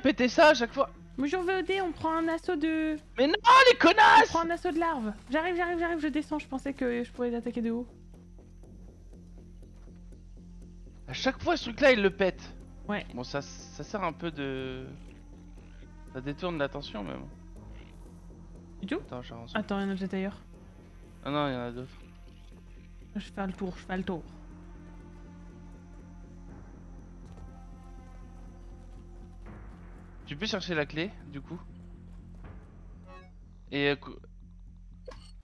péter ça à chaque fois. Mais j'en veux OD, on prend un assaut de... Mais non, les connasses. On prend un assaut de larves. J'arrive, je descends, je pensais que je pourrais l'attaquer de haut. À chaque fois ce truc là il le pète. Ouais. Bon ça sert un peu de... Ça détourne l'attention même. Du tout ? Attends, il y en a peut-être ailleurs. Ah non, il y en a d'autres. Je fais le tour. Tu peux chercher la clé, du coup. Et...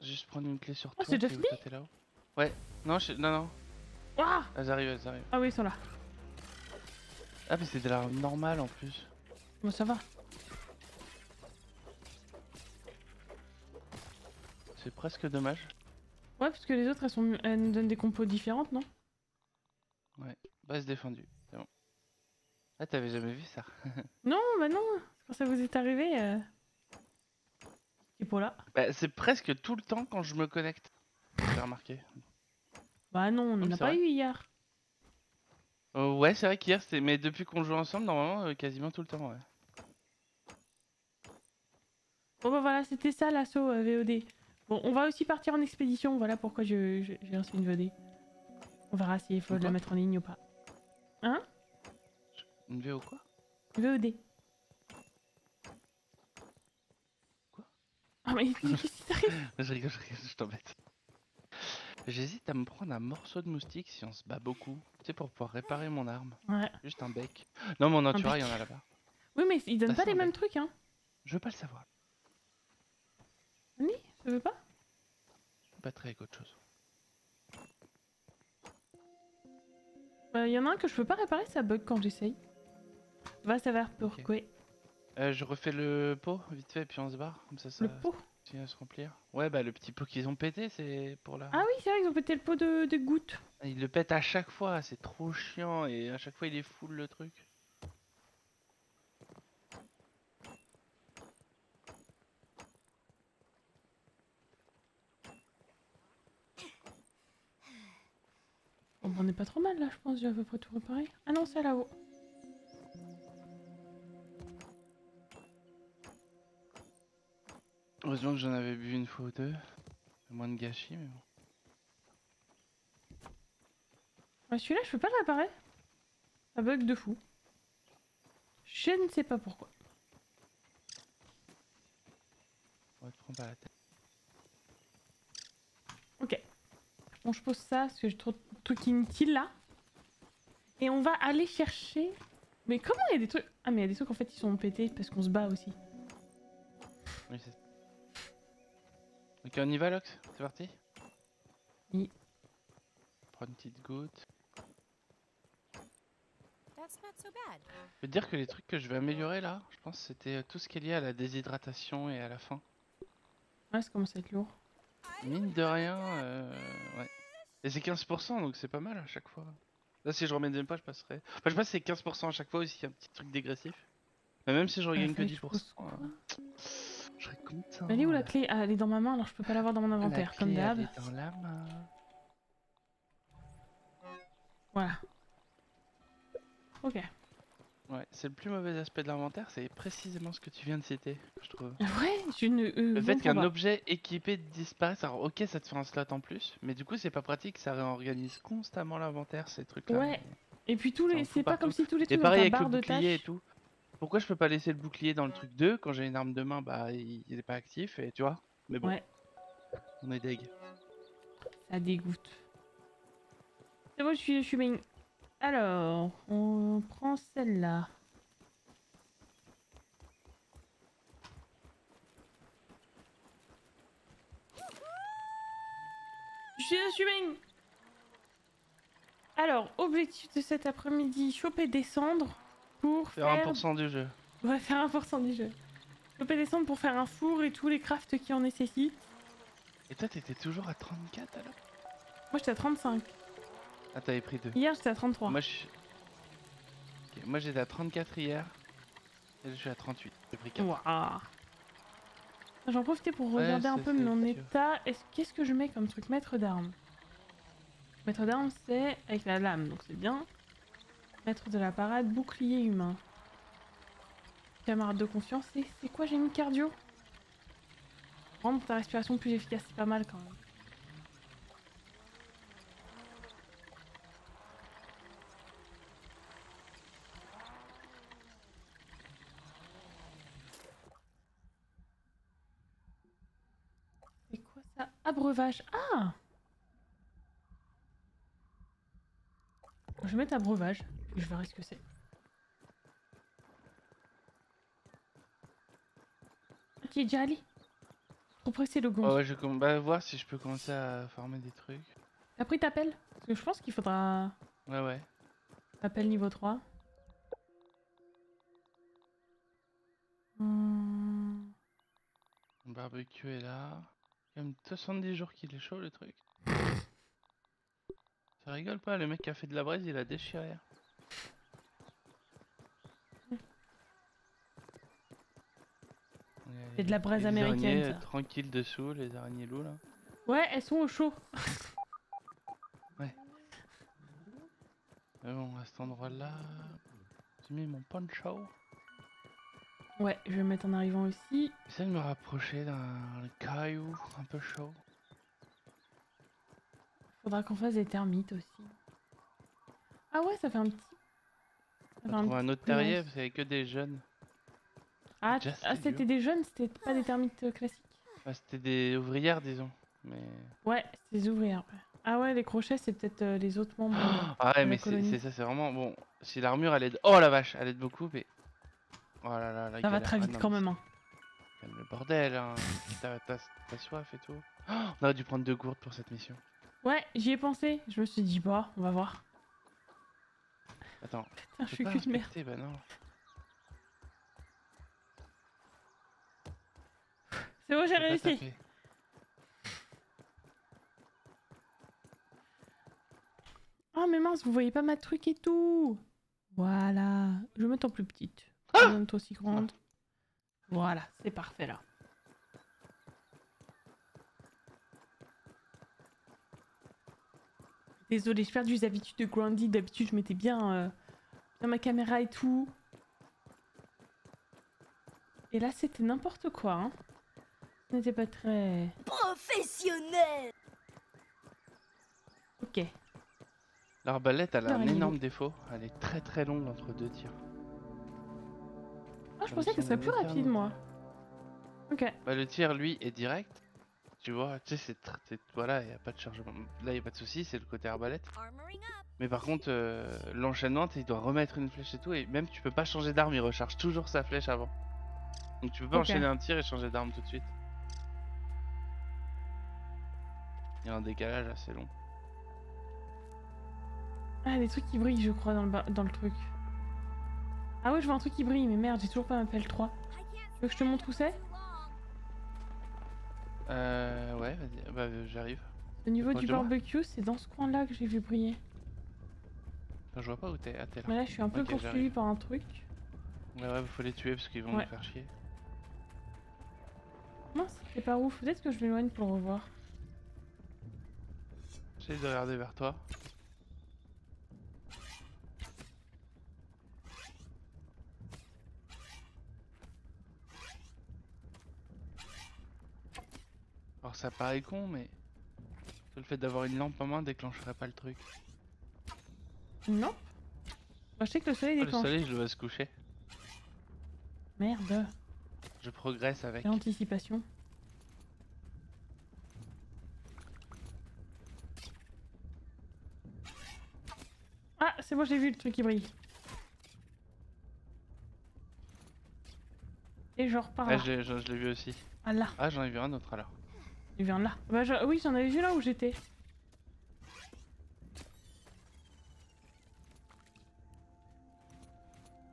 Juste prendre une clé sur toi. Oh, c'est déjà fini ? Ouais. Non, non. Ah, elles arrivent. Ah oui, ils sont là. Ah mais c'est de l'arme normale en plus. Bon, ça va. C'est presque dommage. Ouais, parce que les autres, elles nous donnent des compos différentes, non? Ouais, base défendue, c'est bon. Ah, t'avais jamais vu ça? Non, bah non, quand ça vous est arrivé, c'est pour là. Bah, c'est presque tout le temps quand je me connecte, j'ai remarqué. Bah non, on n'a pas eu hier. Ouais, c'est vrai qu'hier, c'était... Mais depuis qu'on joue ensemble, normalement, quasiment tout le temps, ouais. Bon bah voilà, c'était ça l'assaut VOD. Bon, on va aussi partir en expédition, voilà pourquoi j'ai lancé une VOD. On verra s'il faut la mettre en ligne ou pas. Hein? Une VO quoi? VOD. Quoi? Ah mais qu'est-ce qui t'arrive? Je rigole, je t'embête. J'hésite à me prendre un morceau de moustique si on se bat beaucoup. Tu sais, pour pouvoir réparer mon arme. Ouais. Juste un bec. Non mais en natura, il y en a là-bas. Oui mais ils donnent pas les mêmes trucs hein. Je veux pas le savoir. Oui, ça veut pas? Je suis pas très avec autre chose. Y en a un que je peux pas réparer, ça bug quand j'essaye. Va savoir pourquoi. Je refais le pot vite fait, puis on se barre. Comme ça, ça continue à se remplir. Ouais, bah le petit pot qu'ils ont pété, c'est pour la. Ah oui, c'est vrai qu'ils ont pété le pot de gouttes. Ils le pètent à chaque fois, c'est trop chiant et à chaque fois il est full le truc. On est pas trop mal là, je pense, j'ai à peu près tout réparé. Ah non, c'est là-haut. Heureusement que j'en avais bu une fois ou deux. Moins de gâchis, mais bon. Ouais, celui-là, je peux pas le réparer. Ça bug de fou. Je ne sais pas pourquoi. On va te prendre par la tête. Ok. Bon, je pose ça parce que j'ai trop de trucs inutiles là. Et on va aller chercher. Mais comment il y a des trucs. Ah, mais il y a des trucs en fait ils sont pétés parce qu'on se bat aussi. Oui, c'est. Ok, on y va, Lox. C'est parti. Oui. Prends une petite goutte. Je peux te dire que les trucs que je vais améliorer là, je pense c'était tout ce qui est lié à la déshydratation et à la faim. Ouais, ça commence à être lourd. Mine de rien, ouais. Et c'est 15% donc c'est pas mal à chaque fois. Là si je remets même pas je passerai. Enfin je passe c'est 15% à chaque fois aussi, un petit truc dégressif. Mais même si je regagne que 10%. Je serais content. Elle est où la clé? Ah, elle est dans ma main alors je peux pas l'avoir dans mon inventaire la clé, comme d'hab. Elle est dans la main. Voilà. Ok. Ouais, c'est le plus mauvais aspect de l'inventaire, c'est précisément ce que tu viens de citer, je trouve. Ouais, le fait qu'un objet équipé disparaisse, alors ok, ça te fait un slot en plus, mais du coup c'est pas pratique, ça réorganise constamment l'inventaire, ces trucs-là. Ouais, et puis tous les, c'est pas comme si tous les trucs dans ta barre de tâches... Et tout. Pourquoi je peux pas laisser le bouclier dans le truc 2, quand j'ai une arme de main, bah il est pas actif, et tu vois, mais bon, ouais. On est deg. Ça dégoûte. C'est bon, je suis main. Alors, on prend celle-là. Je suis main. Alors, objectif de cet après-midi, choper descendre pour faire 1% du jeu. Ouais, faire 1% du jeu. Choper descendre pour faire un four et tous les crafts qui en nécessitent. Et toi, t'étais toujours à 34 alors? Moi, j'étais à 35. Ah, t'avais pris 2. Hier, j'étais à 33. Moi, j'étais à 34 hier. Et je suis à 38. J'ai pris 4. Wow. J'en profitais pour regarder un peu mon état. Qu'est-ce que je mets comme truc? Maître d'armes. Maître d'armes, c'est avec la lame, donc c'est bien. Maître de la parade, bouclier humain. Camarade de conscience. C'est quoi, j'ai mis cardio? Rendre ta respiration plus efficace, c'est pas mal quand même. C'est quoi ça? Abreuvage. Ah! Je vais mettre abreuvage, puis je verrai ce que c'est. Qui est déjà allé? Trop pressé le gonfle. Oh ouais, je vais voir si je peux commencer à farmer des trucs. Après t'appelles? Parce que je pense qu'il faudra... Ouais ouais. Appel niveau 3. Le barbecue est là. Il y a même 70 jours qu'il est chaud le truc. Ça rigole pas, le mec qui a fait de la braise, il a déchiré. C'est de la braise américaine. Les araignées tranquilles dessous, les araignées loups là. Ouais, elles sont au chaud. Ouais. Mais bon, à cet endroit là, j'ai mis mon poncho. Ouais, je vais me mettre en arrivant ici. J'essaie de me rapprocher d'un caillou un peu chaud. Faudra qu'on fasse des termites aussi. Ah ouais, ça fait un petit... On va trouver un autre terrier, parce qu'il n'y avait que des jeunes. Ah, c'était des jeunes, c'était pas des termites classiques. Ah, c'était des ouvrières, disons. Mais... Ouais, c'était des ouvrières. Ouais. Ah ouais, les crochets, c'est peut-être les autres membres. Ah ouais, mais c'est ça, c'est vraiment... Bon, si l'armure, elle aide... Oh la vache, elle aide beaucoup, mais... Oh là là, la galère. Ça va très vite quand même, hein. Le bordel, hein. T'as soif et tout. Oh, on aurait dû prendre 2 gourdes pour cette mission. Ouais, j'y ai pensé. Je me suis dit, bah, on va voir. Attends. Putain, je suis qu'une merde. Bah non. C'est bon, j'ai réussi. Oh, mais mince, vous voyez pas ma truc et tout. Voilà. Je vais mettre en plus petite. Ah, même toi aussi grande. Ah. Voilà, c'est parfait là. Désolée, je perds des habitudes de Grounded. D'habitude, je mettais bien dans ma caméra et tout. Et là, c'était n'importe quoi, hein. Ce n'était pas très... Professionnel. Ok. L'arbalète, elle a un énorme défaut. Elle est très très longue entre 2 tirs. Ah, je pensais que ça serait plus rapide, moi. Ok. Bah, le tir, lui, est direct. Tu vois, tu sais, c'est... Voilà, il n'y a pas de chargement. Là, il n'y a pas de souci, c'est le côté arbalète. Mais par contre, l'enchaînement, il doit remettre une flèche et tout. Et même, tu peux pas changer d'arme, il recharge toujours sa flèche avant. Donc, tu peux pas enchaîner un tir et changer d'arme tout de suite. Il y a un décalage assez long. Ah, des trucs qui brillent, je crois, dans le truc. Ah ouais, je vois un truc qui brille, mais merde, j'ai toujours pas ma PL3. Tu veux que je te montre où c'est? Ouais, vas-y, bah, j'arrive. Au niveau du barbecue, c'est dans ce coin-là que j'ai vu briller. Enfin, je vois pas où t'es, ah, t'es là. Mais là, je suis un peu poursuivi par un truc. Ouais, faut les tuer parce qu'ils vont me faire chier. Mince, c'est pas ouf. Peut-être que je m'éloigne pour le revoir. J'essaie de regarder vers toi. Alors ça paraît con, mais le fait d'avoir une lampe en main déclencherait pas le truc. Une lampe? Moi je sais que le soleil déclenche. Le soleil, je dois se coucher. Merde. Je progresse avec l'anticipation. Ah, c'est bon, j'ai vu le truc qui brille. Et genre par là. Ah, je l'ai vu aussi. Ah là. Ah, j'en ai vu un autre alors. Il vient là. Bah, oui, j'en avais vu là où j'étais.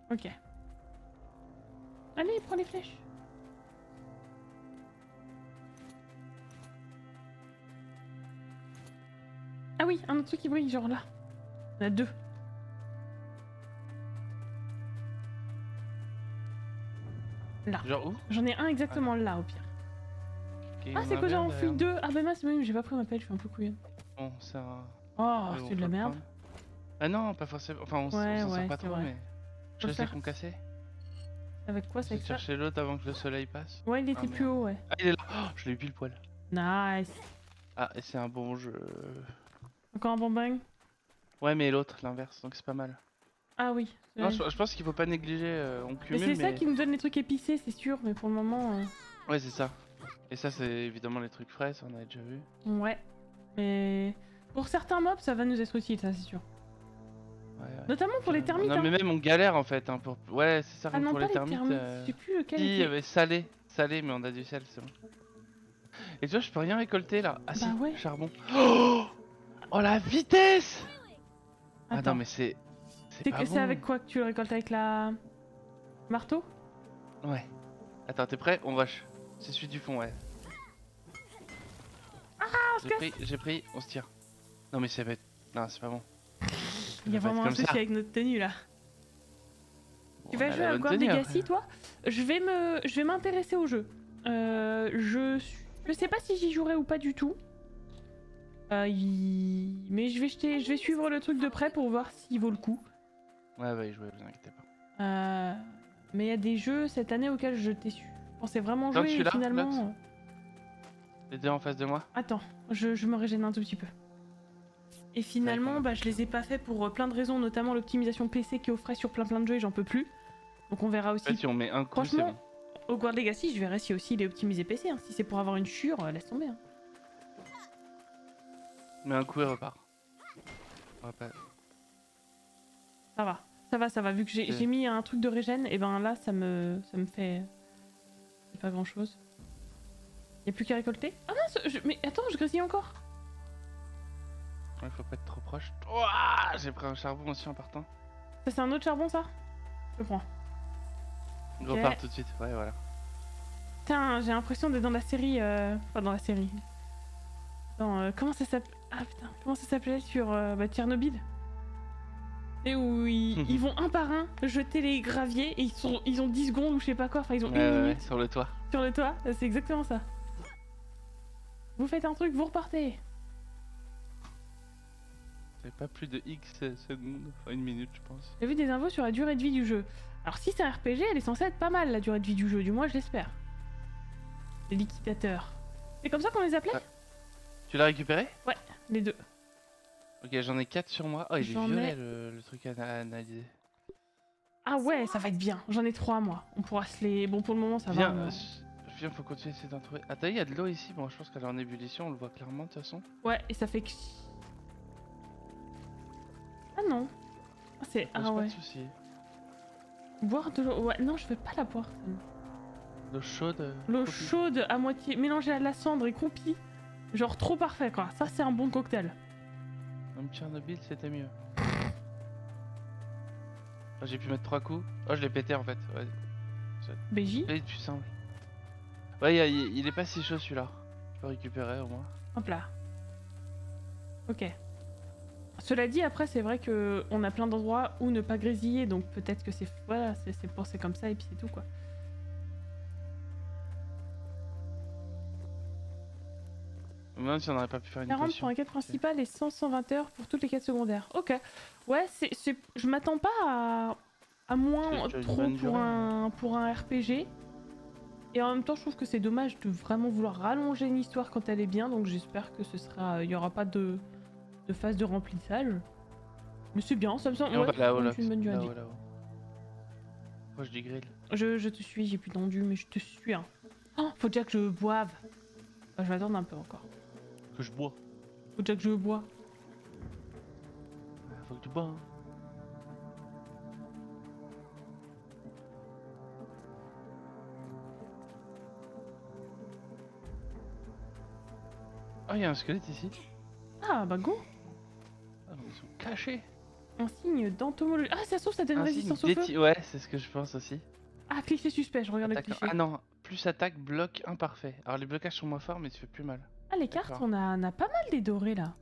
Ok. Allez, prends les flèches. Ah oui, un autre truc qui brille, genre là. Il y en a 2. Là. Genre où? J'en ai un exactement là, au pire. Ah, c'est quoi, j'ai enfui 2? Ah bah mince, même j'ai pas pris ma pelle, je suis un peu couillonne. Bon, ça... Oh, c'est de la merde. Ah non, pas forcément... Enfin, on s'en sert pas trop, mais... Je sais qu'on cassait. Avec quoi ça? Chercher l'autre avant que le soleil passe. Ouais, il était plus haut, ouais. Ah, il est là. Oh, je l'ai eu pile poil. Nice. Ah, et c'est un bon jeu. Encore un bon bang? Ouais, mais l'autre, l'inverse, donc c'est pas mal. Ah oui. Non, je pense qu'il faut pas négliger, on cumule. Mais c'est ça qui nous donne les trucs épicés, c'est sûr, mais pour le moment... Ouais, c'est ça. Et ça, c'est évidemment les trucs frais, ça on avait déjà vu. Ouais. Mais pour certains mobs, ça va nous être utile, ça, c'est sûr. Ouais, ouais. Notamment pour les termites. Non, mais même on galère en fait. Hein, pour... Ouais, c'est ça, pour les termites. Je sais plus lequel. Si, il y avait salé. Salé, mais on a du sel, c'est bon. Et tu vois, je peux rien récolter là. Ah si, ouais. Charbon. Oh, oh la vitesse. Attends. Ah non, mais c'est. C'est avec quoi que tu le récoltes? Avec la. Marteau? Ouais. Attends, t'es prêt? On rush. C'est celui du fond, ouais. Ah, j'ai pris, on se tire. Non, mais ça va être. Non, c'est pas bon. Il y a vraiment un souci avec notre tenue là. Bon, tu vas jouer à War Legacy toi? Je vais m'intéresser au jeu. Je sais pas si j'y jouerai ou pas du tout. Mais je vais suivre le truc de près pour voir s'il vaut le coup. Ouais, bah, il jouait, vous inquiétez pas. Mais il y a des jeux cette année auxquels je t'ai su. Je pensais vraiment jouer et finalement. Les deux en face de moi. Attends, je me régène un tout petit peu. Et finalement, bah, je les ai pas fait pour plein de raisons, notamment l'optimisation PC qui offrait sur plein de jeux et j'en peux plus. Donc on verra aussi. En fait, si on met un coup, franchement, bon. Au War Legacy, je verrai si aussi il est optimisé PC. Hein. Si c'est pour avoir une chure, laisse tomber. Hein. Mais un coup, il repart. Pas... Ça va, ça va, ça va. Vu que j'ai mis un truc de régène, et ben là, ça me fait pas grand chose. Y a plus qu'à récolter. Ah non, mais attends, je grésille encore. Il faut pas être trop proche. Ouah, j'ai pris un charbon aussi en partant. Ça c'est un autre charbon ça? Je le prends. Je repars tout de suite, ouais voilà. Putain, j'ai l'impression d'être dans la série... Enfin dans la série... Dans, comment ça s'appelait? Ah putain, comment ça s'appelait sur Tchernobyl? Et où ils vont un par un jeter les graviers et ils ont 10 secondes ou je sais pas quoi, enfin ils ont une minute. Sur le toit. Sur le toit, c'est exactement ça. Vous faites un truc, vous repartez. Pas plus de X secondes, enfin une minute je pense. J'ai vu des infos sur la durée de vie du jeu. Alors si c'est un RPG, elle est censée être pas mal la durée de vie du jeu, du moins je l'espère. Les liquidateurs. C'est comme ça qu'on les appelait? Ah. Tu l'as récupéré? Ouais, les deux. Ok, j'en ai 4 sur moi. Oh, il est violet le truc à analyser. Ah ouais, ça va être bien. J'en ai 3 moi. On pourra se les... Bon pour le moment ça va. Viens, faut continuer d'essayer d'en trouver. Ah t'as vu, il y a de l'eau ici. Bon, je pense qu'elle est en ébullition, on le voit clairement de toute façon. Ouais, et ça fait que... Ah non, c'est... Ah ouais. Pas de soucis. Boire de l'eau... Ouais, non, je veux pas la boire. L'eau chaude... L'eau chaude à moitié mélangée à de la cendre et croupie. Genre trop parfait quoi. Ça c'est un bon cocktail. Comme Tchernobyl c'était mieux. Oh, j'ai pu mettre 3 coups. Oh, je l'ai pété en fait. Ouais. BJ du sang. Ouais, il est pas si chaud celui-là. Je peux récupérer au moins. Hop là. Ok. Cela dit, après, c'est vrai que on a plein d'endroits où ne pas grésiller, donc peut-être que c'est voilà, c'est pensé comme ça et puis c'est tout quoi. Même si on n'aurait pas pu faire une 40 pour un quête principale et 100-120 heures pour toutes les quêtes secondaires. Ok. Ouais, je m'attends pas à moins trop pour un RPG. Et en même temps, je trouve que c'est dommage de vraiment vouloir rallonger une histoire quand elle est bien, donc j'espère que ce sera, il y aura pas de phase de remplissage. Mais c'est bien, ça me semble... Ouais, c'est une bonne durée. Moi je dis grill. Je te suis, j'ai plus tendu, mais je te suis. Hein. Oh, faut déjà que je boive. Bah, je vais attendre un peu encore. Que je bois. Faut déjà que je bois. Faut que tu bois. Hein. Oh, y'a un squelette ici. Ah bah go. Ils sont cachés. Un signe d'entomologie. Ah, ça se trouve, ça donne résistance au feu. Ouais, c'est ce que je pense aussi. Ah, cliché suspect, je regarde le cliché. Ah non, plus attaque, bloc imparfait. Alors les blocages sont moins forts, mais tu fais plus mal. Ah, les cartes, on a pas mal des dorés là.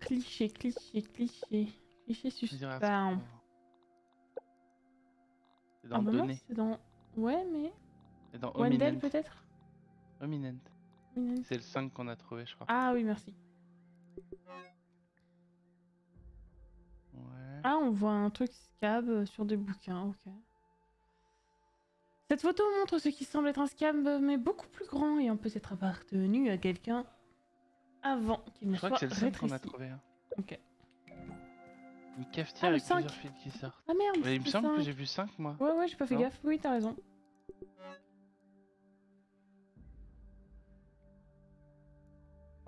Cliché, cliché, cliché. Cliché suspect. Bah, c'est dans données. C'est dans... Ouais, mais... C'est dans Wendell peut-être. Ominent. C'est le 5 qu'on a trouvé, je crois. Ah oui, merci. Ouais. Ah, on voit un truc scab sur des bouquins, ok. Cette photo montre ce qui semble être un scam, mais beaucoup plus grand, et on peut s'être appartenu à quelqu'un avant qu'il ne soit rétréci. Je crois que c'est le 5 qu'on a trouvé. Hein. Ok. Une cafetière avec 5. Plusieurs fils qui sortent. Ah merde, mais il me semble 5. Que j'ai vu 5 moi. Ouais, ouais, j'ai pas fait gaffe. Oui, t'as raison.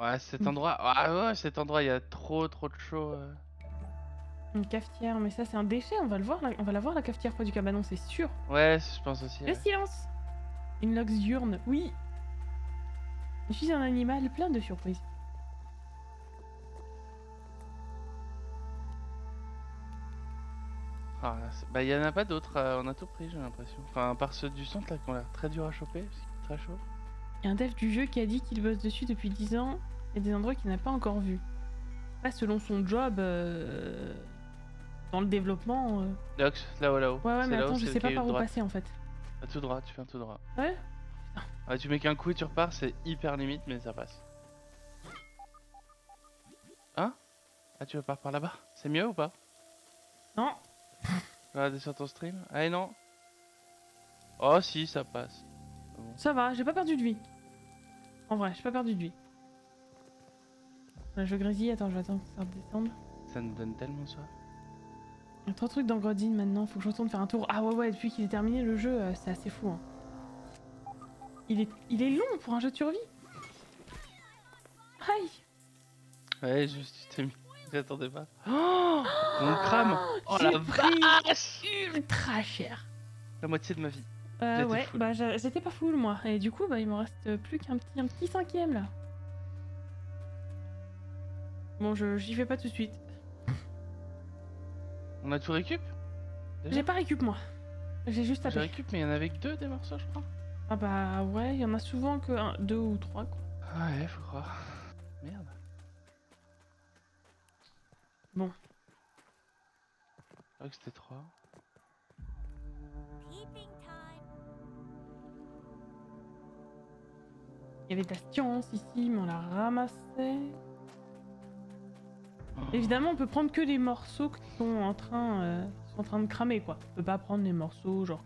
Ouais, cet endroit. Ah ouais, cet endroit, il y a trop de chaud. Une cafetière, mais ça c'est un déchet, on va le voir, on va la voir la cafetière près du cabanon, c'est sûr. Ouais, je pense aussi. Le silence. Une lox diurne, oui. Je suis un animal plein de surprises. Ah, bah il n'y en a pas d'autres, on a tout pris j'ai l'impression. Enfin, à part ceux du centre là qu'on a très dur à choper, parce qu'il est très chaud. Il y a un dev du jeu qui a dit qu'il bosse dessus depuis 10 ans et des endroits qu'il n'a pas encore vus. Pas selon son job... Dans le développement... Là-haut, là-haut. Ouais, ouais, mais attends, je sais pas par où passer en fait. À tout droit, tu fais un tout droit. Ouais, ouais, tu mets qu'un coup et tu repars, c'est hyper limite, mais ça passe. Hein? Ah, tu repars par là-bas? C'est mieux ou pas? Non. Regardez sur ton stream. Ah, et non. Oh si, ça passe. Bon. Ça va, j'ai pas perdu de vie. En vrai, j'ai pas perdu de vie. Là, je grésille, attends, je vais attendre que ça redescende. Ça nous donne tellement soif. Il y a trop de trucs dans Grounded maintenant, faut que je retourne faire un tour. Ah ouais, depuis qu'il est terminé le jeu, c'est assez fou. Hein. Il est long pour un jeu de survie. Aïe. Ouais, juste, tu t'es mis. J'attendais pas. Oh, on crame. Oh la vache, ultra cher. La moitié de ma vie. Ouais, full. Bah j'étais pas full moi. Et du coup, bah il m'en reste plus qu'un petit cinquième là. Bon, j'y vais pas tout de suite. On a tout récup? J'ai pas récup moi. J'ai juste tapé. J'ai récup mais il y en avait que 2 des morceaux je crois. Ah bah ouais, il y en a souvent que 2 ou 3 quoi. Ouais, faut croire. Merde. Bon. Je crois que c'était 3. Il y avait de la science ici mais on la ramassait. Évidemment, on peut prendre que les morceaux qui sont en train de cramer, quoi. On peut pas prendre les morceaux, genre,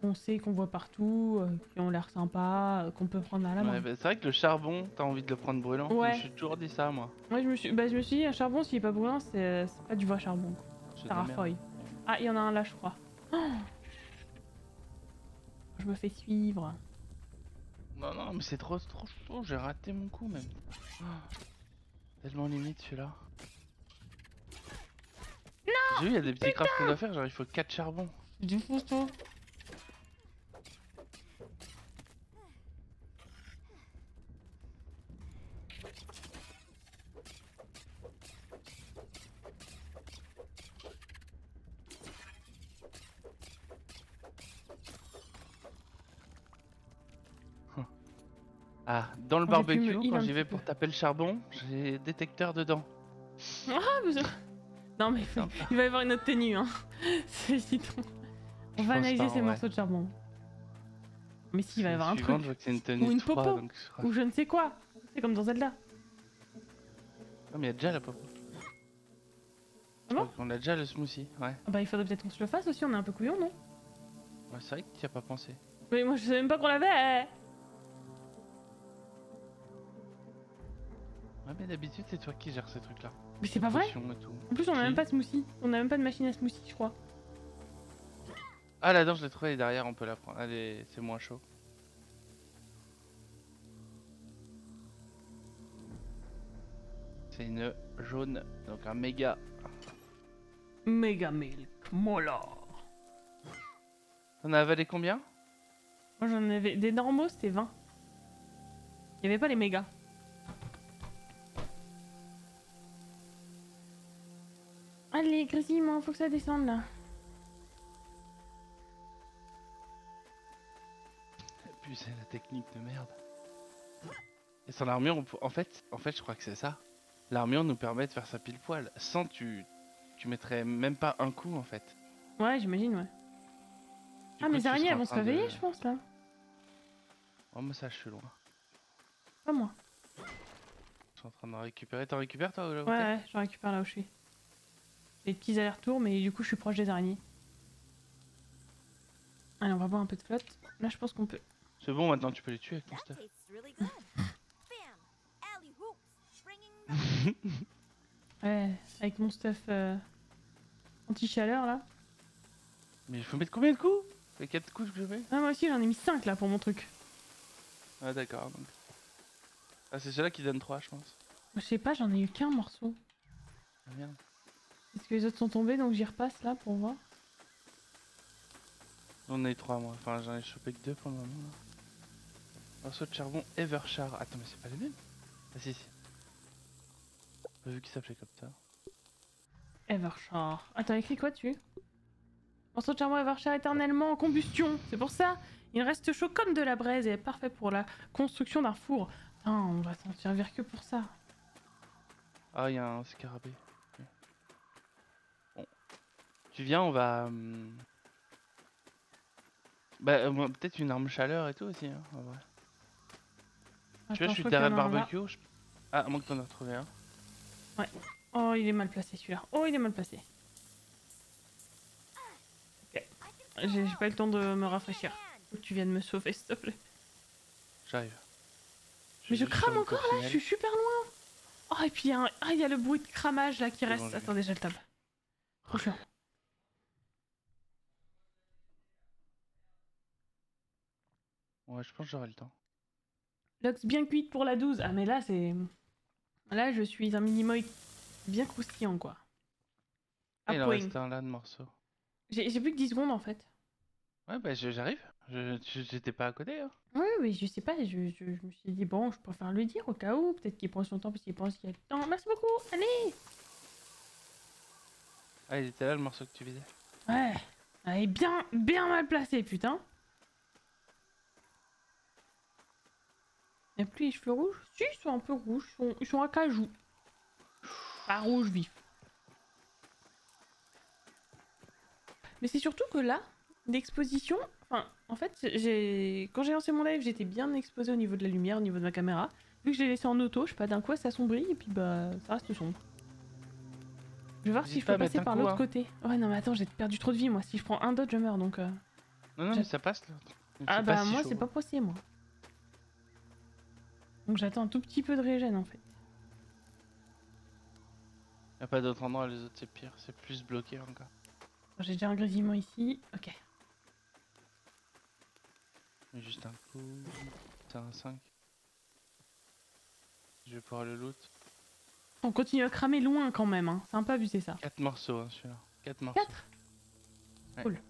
qu'on sait, qu'on voit partout, qui ont l'air sympa, qu'on peut prendre à la main. Ouais, bah, c'est vrai que le charbon, t'as envie de le prendre brûlant. Ouais. Je me suis toujours dit ça, moi. Ouais, je me suis dit, un charbon, s'il est pas brûlant, c'est pas du vrai charbon. C'est rafoille. Ah, il y en a un là, je crois. Oh, je me fais suivre. Non, non, mais c'est trop chaud, j'ai raté mon coup, même. Oh. Tellement limite celui-là. Non! J'ai vu, il y a des petits crafts qu'on doit faire, genre il faut 4 charbons. Du coup, ah, dans le barbecue, quand j'y vais pour taper le charbon, j'ai détecteur dedans. Ah, mais... Non mais il va y avoir une autre tenue, hein. C'est citron. On va analyser ces morceaux de charbon. Mais si, il va y avoir un truc. Ou une popo. Ou je ne sais quoi. C'est comme dans Zelda. Non mais il y a déjà la popo. Ah bon? On a déjà le smoothie, ouais. Ah bah il faudrait peut-être qu'on se le fasse aussi, on est un peu couillon, non? Ouais, c'est vrai que tu n'y as pas pensé. Mais moi je savais même pas qu'on l'avait. Ah mais d'habitude c'est toi qui gères ces trucs là. Mais c'est pas vrai. En plus on a même pas de smoothie, on a même pas de machine à smoothie je crois. Ah là dedans je l'ai trouvé, elle est derrière, on peut la prendre, allez c'est moins chaud. C'est une jaune, donc un méga. Méga milk, molor. T'en as avalé combien? Moi j'en avais des normaux c'était 20. Il y avait pas les mégas. Allez, grésillement, faut que ça descende là. Puis c'est la technique de merde. Et sans l'armure, on peut... en fait, je crois que c'est ça. L'armure nous permet de faire ça pile poil. Sans tu mettrais même pas un coup en fait. Ouais, j'imagine, ouais. Du coup, mais les araignées elles vont se réveiller, je pense là. Oh, mais ça, je suis loin. Pas moi. Je suis en train de récupérer. T'en récupères toi ou là? Ouais, j'en récupère là où je suis. Des petits allers-retours, mais du coup je suis proche des araignées. Allez, on va boire un peu de flotte. Là, je pense qu'on peut... C'est bon, maintenant, tu peux les tuer avec ton stuff. Ouais, avec mon stuff anti-chaleur, là. Mais il faut mettre combien de coups? C'est 4 coups que je mets? Ah, moi aussi, j'en ai mis 5, là, pour mon truc. Ah, d'accord. Donc... Ah, c'est celui-là qui donne 3, je pense. Je sais pas, j'en ai eu qu'un morceau. Ah, merde. Est-ce que les autres sont tombés, donc j'y repasse, là, pour voir. J'en ai eu 3 moi, enfin j'en ai chopé que 2 pour le moment là. Morceau de charbon Everchar. Attends mais c'est pas les mêmes? Ah si si. J'ai vu qu'il s'appelait comme ça. Everchar. Attends, écrit quoi dessus? Morceau de charbon Everchar éternellement en combustion. C'est pour ça. Il reste chaud comme de la braise et est parfait pour la construction d'un four. Putain, on va s'en servir que pour ça. Ah y'a un scarabée. Bon. Tu viens, on va... Bah, peut-être une arme chaleur et tout aussi, hein, en vrai. Attends, tu vois, je suis derrière le barbecue. Je... Ah, à moins que t'en as retrouvé un. Ouais. Oh, il est mal placé celui-là. Oh, il est mal placé. Ok. J'ai pas eu le temps de me rafraîchir. Faut que tu viennes me sauver, s'il te plaît. J'arrive. Mais je crame encore là, je suis super loin. Oh, et puis il y a un... ah, y a le bruit de cramage là qui reste. Bon, attends, déjà le tabac. Franchement. Ouais, je pense que j'aurai le temps. L'ox bien cuite pour la 12. Ah, mais là, c'est... Là, je suis un mini-moï bien croustillant, quoi. Ah, il en reste un là de morceaux. J'ai plus que 10 secondes, en fait. Ouais, bah, j'arrive. J'étais pas à côté, hein. Ouais, mais je sais pas. Je me suis dit, bon, je préfère le dire au cas où. Peut-être qu'il prend son temps parce qu'il pense qu'il y a le temps. Merci beaucoup. Allez. Ah, il était là, le morceau que tu visais. Ouais. Ah, il est bien, bien mal placé, putain. Y'a plus les cheveux rouges? Si, ils sont un peu rouges. Ils sont à cajou. Pas rouge vif. Mais c'est surtout que là, l'exposition... Enfin, en fait, quand j'ai lancé mon live, j'étais bien exposée au niveau de la lumière, au niveau de ma caméra. Vu que je l'ai laissé en auto, je sais pas, d'un coup, ça s'assombrit et puis bah, ça reste sombre. Je vais voir si je peux passer par l'autre côté. Ouais, non mais attends, j'ai perdu trop de vie, moi. Si je prends un dot, je meurs, donc... Non, non, mais ça passe, là. Ah bah, moi, c'est pas possible, moi. Donc j'attends un tout petit peu de régène en fait. Y'a pas d'autre endroit, les autres c'est pire, c'est plus bloqué encore. J'ai déjà un grésillement ici, ok. Juste un coup, t'as un 5. Je vais pouvoir le loot. On continue à cramer loin quand même, hein. C'est un peu abusé ça. 4 morceaux hein, celui-là, 4 morceaux. 4 ouais. Cool.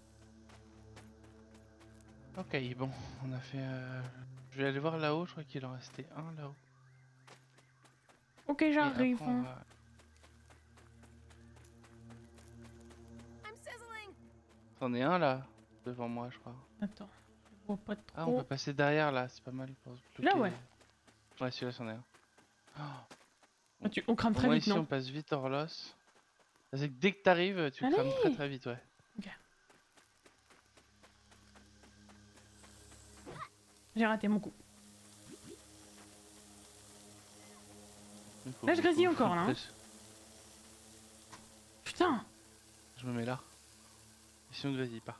Ok bon, on a fait... Je vais aller voir là-haut, je crois qu'il en restait un là-haut. Ok, j'arrive. Va... C'en est un là, devant moi, je crois. Attends, je vois pas trop. Ah, on peut passer derrière là, c'est pas mal pour bloquer. Là, ouais. Ouais, celui-là, c'en est un. Oh. Ah, on crame très vite, ici, non? On passe vite hors l'os. C'est que dès que t'arrives, tu crames très très vite, ouais. Ok. J'ai raté mon coup. Là je grésille encore là. Hein. Putain. Je me mets là. Et sinon vas-y pars.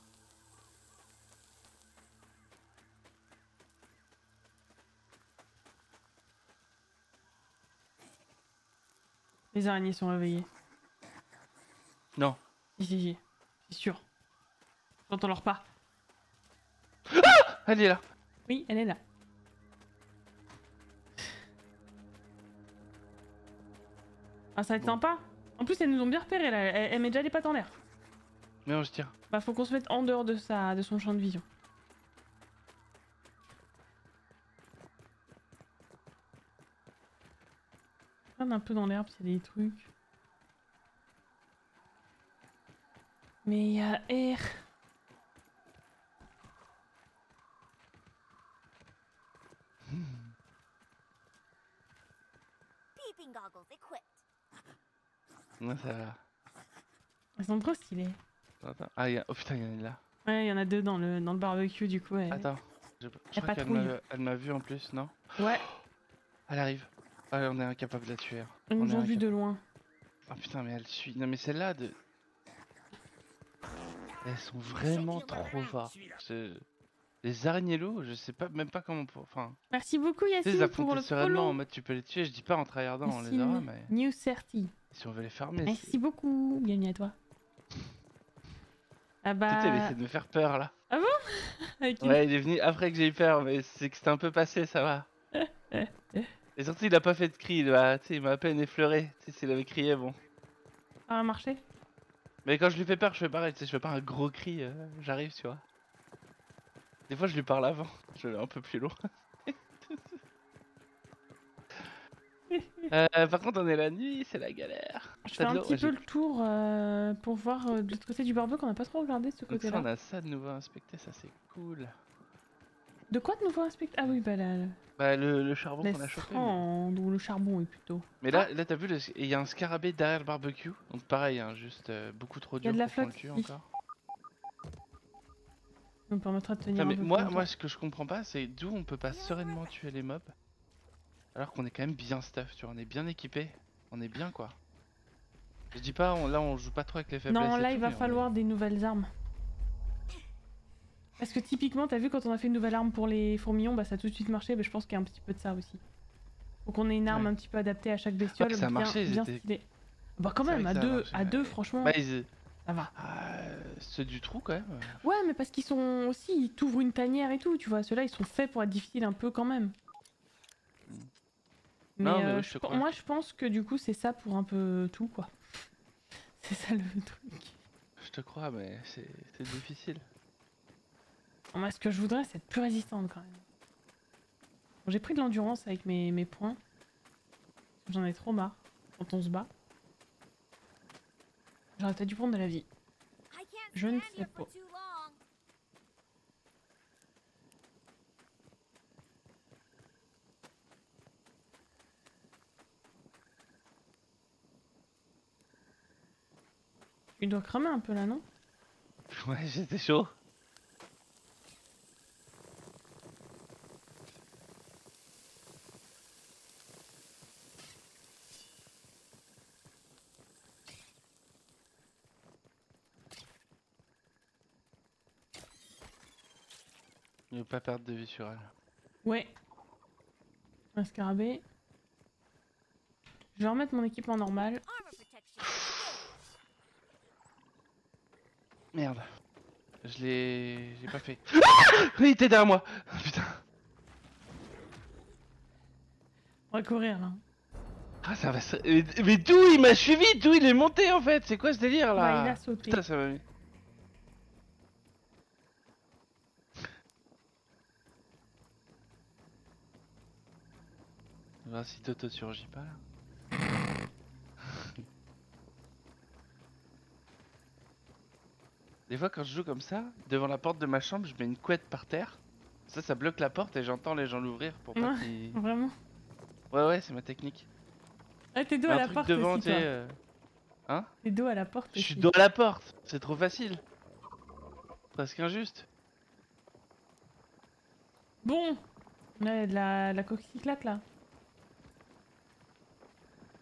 Les araignées sont réveillées. Non. Ici, c'est sûr. J'entends leur pas. Ah, elle est là. Oui, elle est là. Ah, ça va être sympa. En plus, elles nous ont bien repéré là. Elle met déjà les pattes en l'air. Mais non, je tire. Bah, faut qu'on se mette en dehors de son champ de vision. Regarde un peu dans l'herbe, s'il y a des trucs. Mais il y a air. Ouais, ça va. Elles sont trop stylées. Attends. Ah, oh putain, il y en a une là. Ouais, il y en a deux dans le barbecue du coup. Elle... Attends, je crois qu'elle m'a vu en plus, non? Ouais. Elle arrive. Ah, on est incapable de la tuer. Ils nous ont vu de loin. Ah putain, mais elle suit. Non, mais celle-là de... Elles sont vraiment trop rares. Les araignées loups, je sais pas, même pas comment... Enfin, merci beaucoup Yacine pour le follow. En mode tu peux les tuer, je dis pas en tryhardant, on les aura, mais... New 30. Si on veut les farmer... Merci beaucoup, bienvenue à toi. Ah bah... Putain, il essaie de me faire peur, là. Ah bon? Ouais, il est venu après que j'ai eu peur, mais c'est que c'était un peu passé, ça va. Et surtout, il a pas fait de cri, il m'a à peine effleuré. S'il avait crié, bon... Ça a marché. Mais quand je lui fais peur, je fais pareil, je fais pas un gros cri, j'arrive, tu vois. Des fois, je lui parle avant, je vais un peu plus loin. Par contre, on est la nuit, c'est la galère. Je fais un petit peu le tour pour voir de l'autre côté du barbeau qu'on a pas trop regardé de ce côté-là. On a ça de nouveau inspecté, ça c'est cool. De quoi de nouveau inspecté? Ah oui, bah là. Bah le charbon qu'on a chopé. Mais... Ou le charbon, oui, plutôt. Mais là, là t'as vu, il y a un scarabée derrière le barbecue. Donc pareil, hein, juste beaucoup trop dur pour prendre le cul encore. Me permettra de tenir. Moi, ce que je comprends pas, c'est d'où on peut pas sereinement tuer les mobs, alors qu'on est quand même bien stuff, tu vois, on est bien équipé, on est bien quoi. Je dis pas, là on joue pas trop avec les faiblesses. Non, là il va falloir des nouvelles armes. Parce que typiquement, t'as vu quand on a fait une nouvelle arme pour les fourmillons, bah ça a tout de suite marché, mais je pense qu'il y a un petit peu de ça aussi. Faut qu'on ait une arme un petit peu adaptée à chaque bestiole, ça a marché, bien stylé. Bah quand même, à deux, franchement. Ça va. Ceux du trou quand même. Ouais, mais parce qu'ils sont aussi, ils t'ouvrent une tanière et tout, tu vois. Ceux-là, ils sont faits pour être difficiles un peu quand même. Mais, non, mais ouais, moi, je pense que du coup, c'est ça pour un peu tout, quoi. C'est ça le truc. Je te crois, mais c'est difficile. Non, mais ce que je voudrais, c'est être plus résistante quand même. Bon, j'ai pris de l'endurance avec mes points. J'en ai trop marre quand on se bat. J'aurais peut-être dû prendre de la vie. Je ne sais pas. Tu dois cramer un peu là, non? Ouais, j'étais chaud. Ne pas perdre de vie sur elle. Ouais. Un scarabée. Je vais remettre mon équipement normal. Merde. Je l'ai... J'ai pas fait. Il était derrière moi. Putain. On va courir là. Ah ça va... Mais d'où il m'a suivi? D'où il est monté en fait? C'est quoi ce délire là? Il a sauté. Putain, ça m'a mis... Si Toto surgit pas là. Des fois quand je joue comme ça, devant la porte de ma chambre, je mets une couette par terre. Ça bloque la porte et j'entends les gens l'ouvrir pour pas qu'ils... Vraiment? Ouais, c'est ma technique. Ah t'es dos à la porte devant, aussi, Hein? T'es dos à la porte aussi. Je suis dos à la porte, c'est trop facile. Presque injuste. Bon. Là, la coquille qui claque là.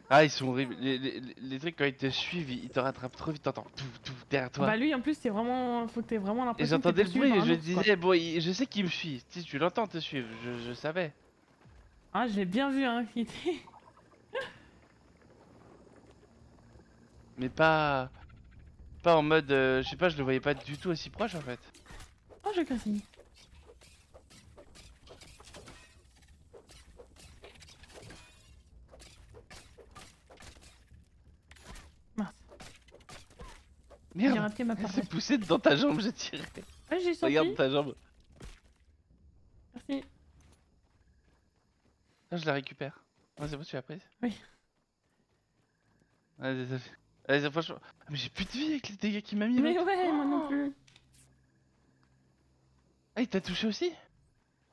Ah, ils sont horribles. Les trucs, quand ils te suivent, ils te rattrapent trop vite. T'entends tout derrière toi. Bah, lui en plus, c'est vraiment. Faut que t'aies vraiment l'impression. Et j'entendais le bruit et je disais, bon, je sais qu'il me suit. Si tu l'entends te suivre, je savais. Ah, je l'ai bien vu, hein, qu'il était. Mais pas. Pas en mode. Je sais pas, je le voyais pas du tout aussi proche en fait. Oh, j'ai qu'un signe. Merde, c'est poussé dans ta jambe, j'ai tiré. Ouais, j'ai sorti. Regarde ta jambe. Merci. Ah, je la récupère. Ah, c'est bon, tu l'as prise? Oui. Allez, désolé. Allez, franchement. Ah, mais j'ai plus de vie avec les dégâts qu'il m'a mis. Mais ouais, moi non plus. Ah, il t'a touché aussi?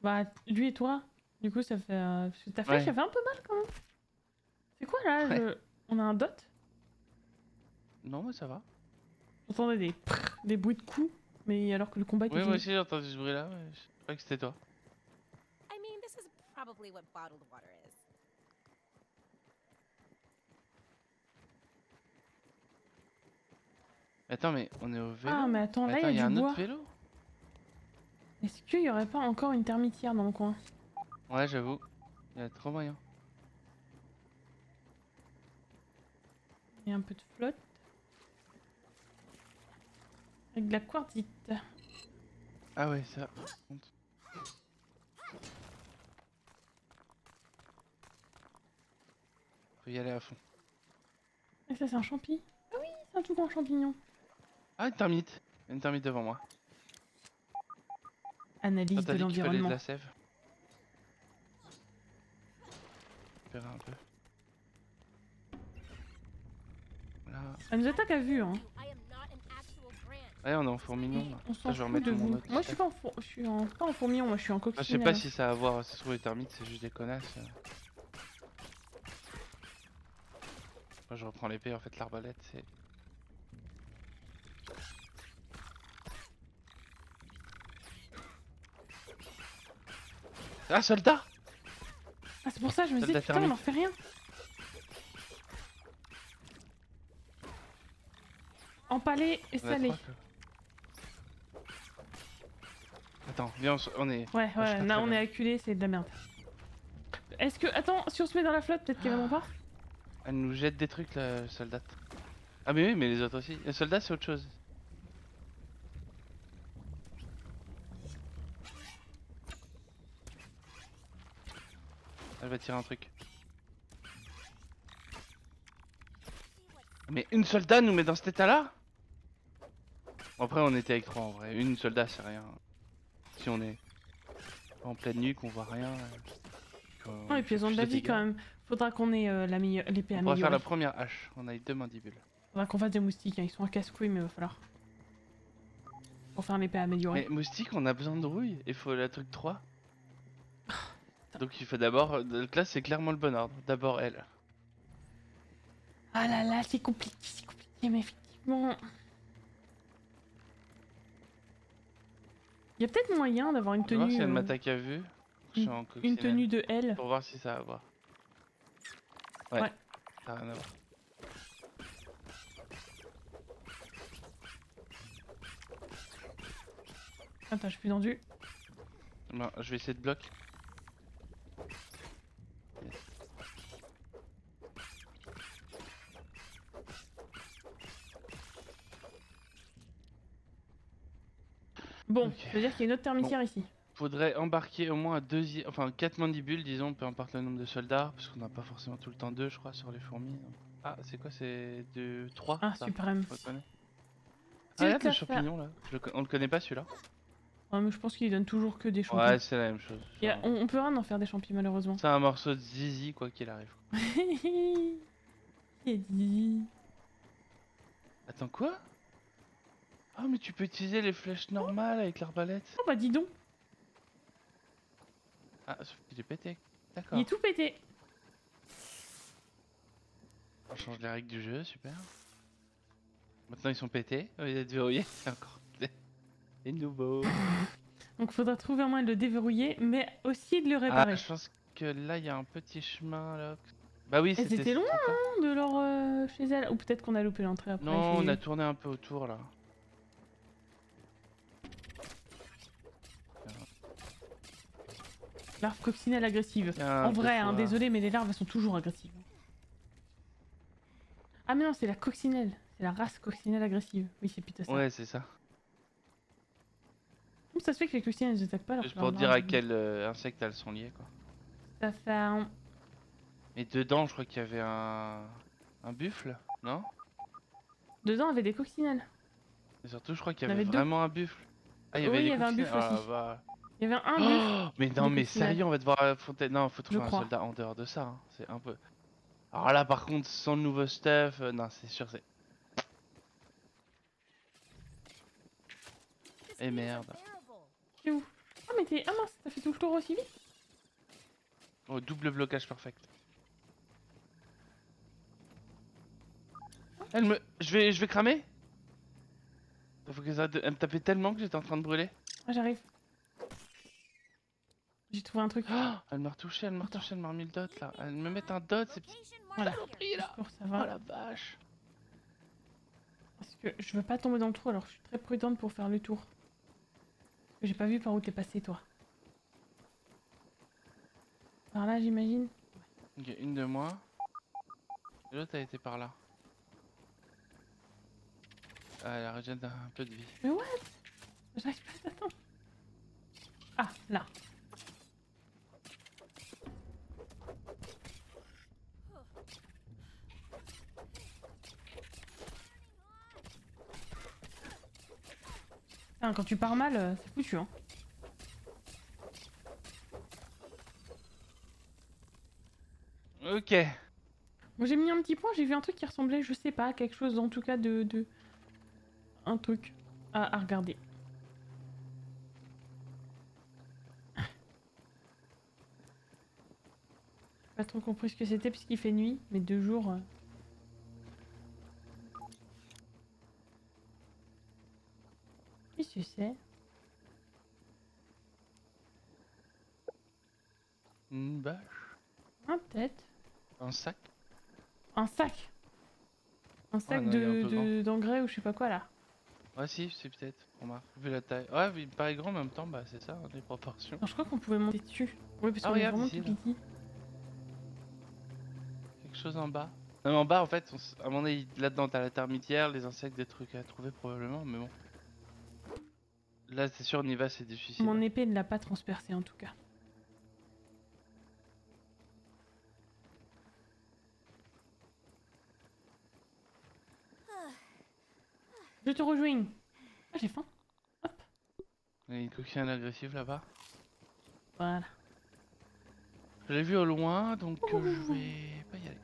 Bah, lui et toi. Du coup, ça fait. Ta flèche, ça fait un peu mal quand même. C'est quoi là? On a un dot? Non, mais ça va. J'entendais des bruits de coups, mais alors que le combat était... Oui, moi aussi j'ai entendu ce bruit là, mais je crois que c'était toi. Attends, mais on est au vélo. Ah, mais attends, là il y a du bois. Autre vélo. Est-ce qu'il y aurait pas encore une termitière dans le coin? Ouais, j'avoue, il y a trop moyen. Il y a un peu de flotte. Avec de la quartzite. Ah ouais, ça compte. Faut y aller à fond. Et ça, c'est un champi. Ah oui, c'est un tout grand champignon. Ah, une termite. Une termite devant moi. Analyse de l'environnement. De la sève. On verra un peu. Là. Elle nous attaque à vue, hein. Ouais, on est en fourmillon. On s'en fout de vous. Moi, je suis pas en, pas en fourmillon, moi, je suis en coccinelle. Je sais pas si ça a à voir, ça se trouve les termites, c'est juste des connasses. Moi, je reprends l'épée, en fait, l'arbalète, c'est... Ah, soldat! Ah, c'est pour ça, je me dis, putain, on leur fait rien. Empalé et salé. Attends, viens, on est... Ouais, ouais, non, on est acculé, c'est de la merde. Est-ce que... Attends, si on se met dans la flotte, peut-être qu'elle va pas. Elle nous jette des trucs, la soldate. Ah mais oui, mais les autres aussi. Le soldat, c'est autre chose. Elle va tirer un truc. Mais une soldat nous met dans cet état-là? Après on était avec trois en vrai, une soldat c'est rien. Si on est en pleine nuit qu'on voit rien... Non et puis elles ont de la vie quand même. Faudra qu'on ait l'épée améliorée. On va faire la première hache, on a les deux mandibules. Faudra qu'on fasse des moustiques, hein. Ils sont à casse-couilles mais il va falloir. Pour faire l'épée améliorée. Mais moustiques on a besoin de rouille, il faut la truc 3. Donc il faut d'abord... Là c'est clairement le bon ordre, d'abord elle. Ah là là, c'est compliqué, mais effectivement... Il y a peut-être moyen d'avoir une tenue... On va voir si elle m'attaque à vue. Une tenue de L. Pour voir si ça a à voir. Ouais, ouais. Ça a rien à voir. Attends, je suis plus tendu. Bon, je vais essayer de bloquer. Bon, okay. Ça veut dire qu'il y a une autre termitière bon. Ici. Faudrait embarquer au moins 4 mandibules, disons, peu importe le nombre de soldats, parce qu'on n'a pas forcément tout le temps 2, je crois, sur les fourmis. Donc. Ah, c'est quoi, c'est 3? Ah, suprême. Ah, regarde le champignon, là. On le connaît pas, celui-là. Ouais, mais je pense qu'il donne toujours que des champignons. Ouais, c'est la même chose. Genre... On peut rien en faire des champignons, malheureusement. C'est un morceau de zizi, quoi qu'il arrive. Zizi. Attends, quoi? Ah, mais tu peux utiliser les flèches normales avec l'arbalète. Oh bah dis donc. Ah, sauf qu'il est pété. D'accord. Il est tout pété. On change les règles du jeu, super. Maintenant ils sont pétés. Au lieu d'être verrouillés, c'est encore pété. Et nouveau. Donc faudra trouver un moyen de le déverrouiller, mais aussi de le réparer. Ah, je pense que là il y a un petit chemin là. Bah oui, c'était loin hein, de leur chez elle. Ou peut-être qu'on a loupé l'entrée après. Non, on a tourné un peu autour là. Larve coccinelle agressive. En vrai, hein, désolé, mais les larves elles sont toujours agressives. Ah mais non, c'est la coccinelle. C'est la race coccinelle agressive. Oui, c'est plutôt ça. Ouais, c'est ça. Comment ça se fait que les coccinelles ne attaquent pas? Juste pour dire à quel insecte elles sont liées, quoi. Ça fait un... Mais dedans, je crois qu'il y avait un buffle, non? Dedans, il y avait des coccinelles. Et surtout, je crois qu'il y avait vraiment un buffle. Ah, il y avait, oui, il y avait un buffle aussi. Il y avait un buffle. Mais non, mais sérieux, on va devoir affronter. Non, faut trouver un soldat en dehors de ça. Hein. C'est un peu. Alors là, par contre, sans le nouveau stuff, non, c'est sûr, c'est. Et merde. T'es où? Ah, mais t'es. Ah mince, t'as fait tout le tour aussi vite. Oh, double blocage perfect. Elle me. Je vais cramer. Faut que ça. Elle me tapait tellement que j'étais en train de brûler. Ah, j'arrive. J'ai trouvé un truc. Oh, elle m'a retouché, elle m'a remis le dot là. Elle me met un dot, ces petits. Voilà. Pour ça va. Oh la vache. Je veux pas tomber dans le trou, alors je suis très prudente pour faire le tour. J'ai pas vu par où t'es passé, toi. Par là, j'imagine. Ok, une de moi. Et l'autre a été par là. Ah, elle a régénéré un peu de vie. Mais what? J'arrive pas à t'attendre. Ah, là. Quand tu pars mal, c'est foutu, hein. Ok. Moi j'ai mis un petit point, j'ai vu un truc qui ressemblait, je sais pas, quelque chose en tout cas de... un truc à regarder. J'ai pas trop compris ce que c'était puisqu'il fait nuit, mais 2 jours... Tu sais. Une bâche. Ah, peut-être. Un sac. Un sac. Un sac d'engrais ou je sais pas quoi là. Ouais, si, c'est peut-être. On m'a vu la taille. Ouais, mais il paraît grand en même temps, bah c'est ça, les proportions. Non, je crois qu'on pouvait monter dessus. Oui, parce qu'on est vraiment tout petit. Quelque chose en bas. Non, mais en bas, en fait, on s... à un moment donné, là-dedans, t'as la termitière, les insectes, des trucs à trouver probablement, mais bon. Là c'est sûr, on y va, c'est difficile. Mon épée ne l'a pas transpercé en tout cas. Je te rejoins. Ah, j'ai faim. Hop. Il y a une coquille agressive là-bas. Voilà. Je l'ai vu au loin, donc je vais pas y aller.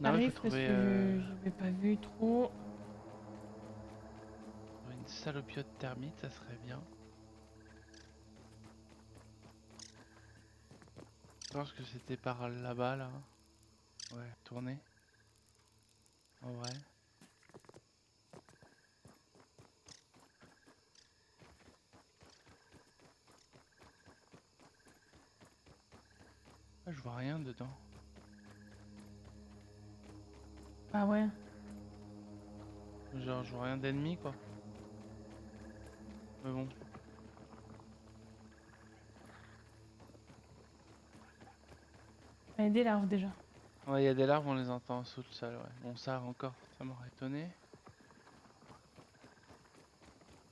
Non, arrive, je vais trouver... parce que je l'ai pas vu trop. Salopiote termite, ça serait bien. Je pense que c'était par là-bas, là. Ouais, tourner. En vrai. Ah, je vois rien dedans. Ah ouais. Genre, je vois rien d'ennemi, quoi. Mais bon. Il y a des larves déjà. Ouais, il y a des larves, on les entend en dessous de ça, ouais. Bon, ça encore, ça m'aurait étonné.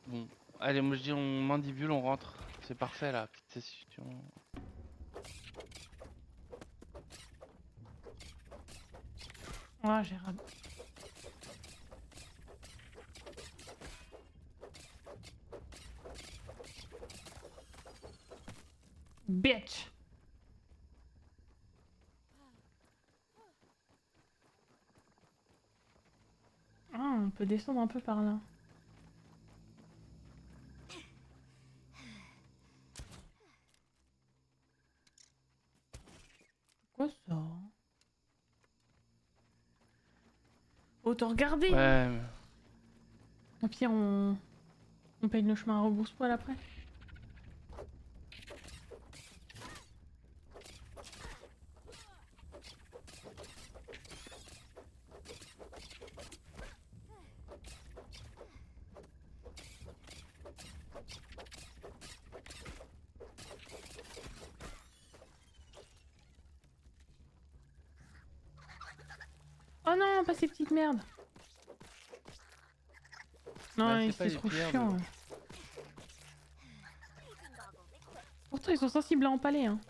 Bon, allez, moi je dis on mandibule, on rentre. C'est parfait là, petite session. Ah, j'ai raté. Bitch. Ah, on peut descendre un peu par là. Quoi ça? Autant regarder. Ouais. Au pire, on paye le chemin à rebours-poil après. Merde. Non, c'est trop chiant. Mais... Pourtant, ils sont sensibles à empaler, hein.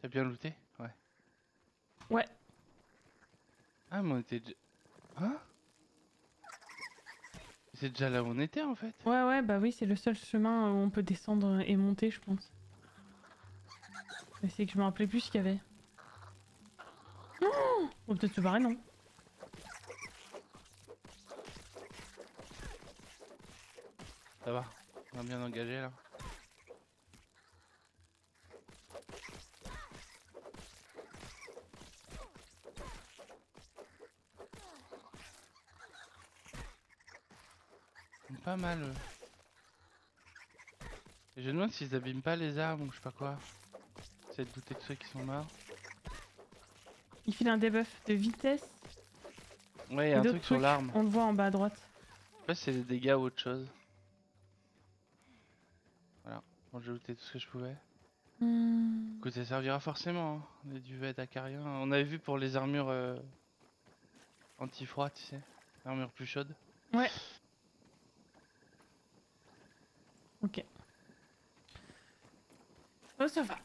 T'as bien looté? Ouais. Ouais. Ah, mais on était déjà... Hein? C'est déjà là où on était en fait. Ouais ouais bah oui, c'est le seul chemin où on peut descendre et monter, je pense. Mais c'est que je me rappelais plus ce qu'il y avait. Oh, oh peut-être se barrer, non. Ça va, on a bien engagé là. Pas mal. Je me demande s'ils abîment pas les armes ou je sais pas quoi. J'essaie de douter de ceux qui sont morts. Il file un debuff de vitesse. Ouais, y'a un truc sur l'arme. On le voit en bas à droite. Je sais pas si c'est des dégâts ou autre chose. Voilà, bon, j'ai looté tout ce que je pouvais. Écoute, ça servira forcément, hein. Les duvets d'acariens. On avait vu pour les armures anti-froid, tu sais. Armure plus chaude. Ouais. Ok. Oh, ça va.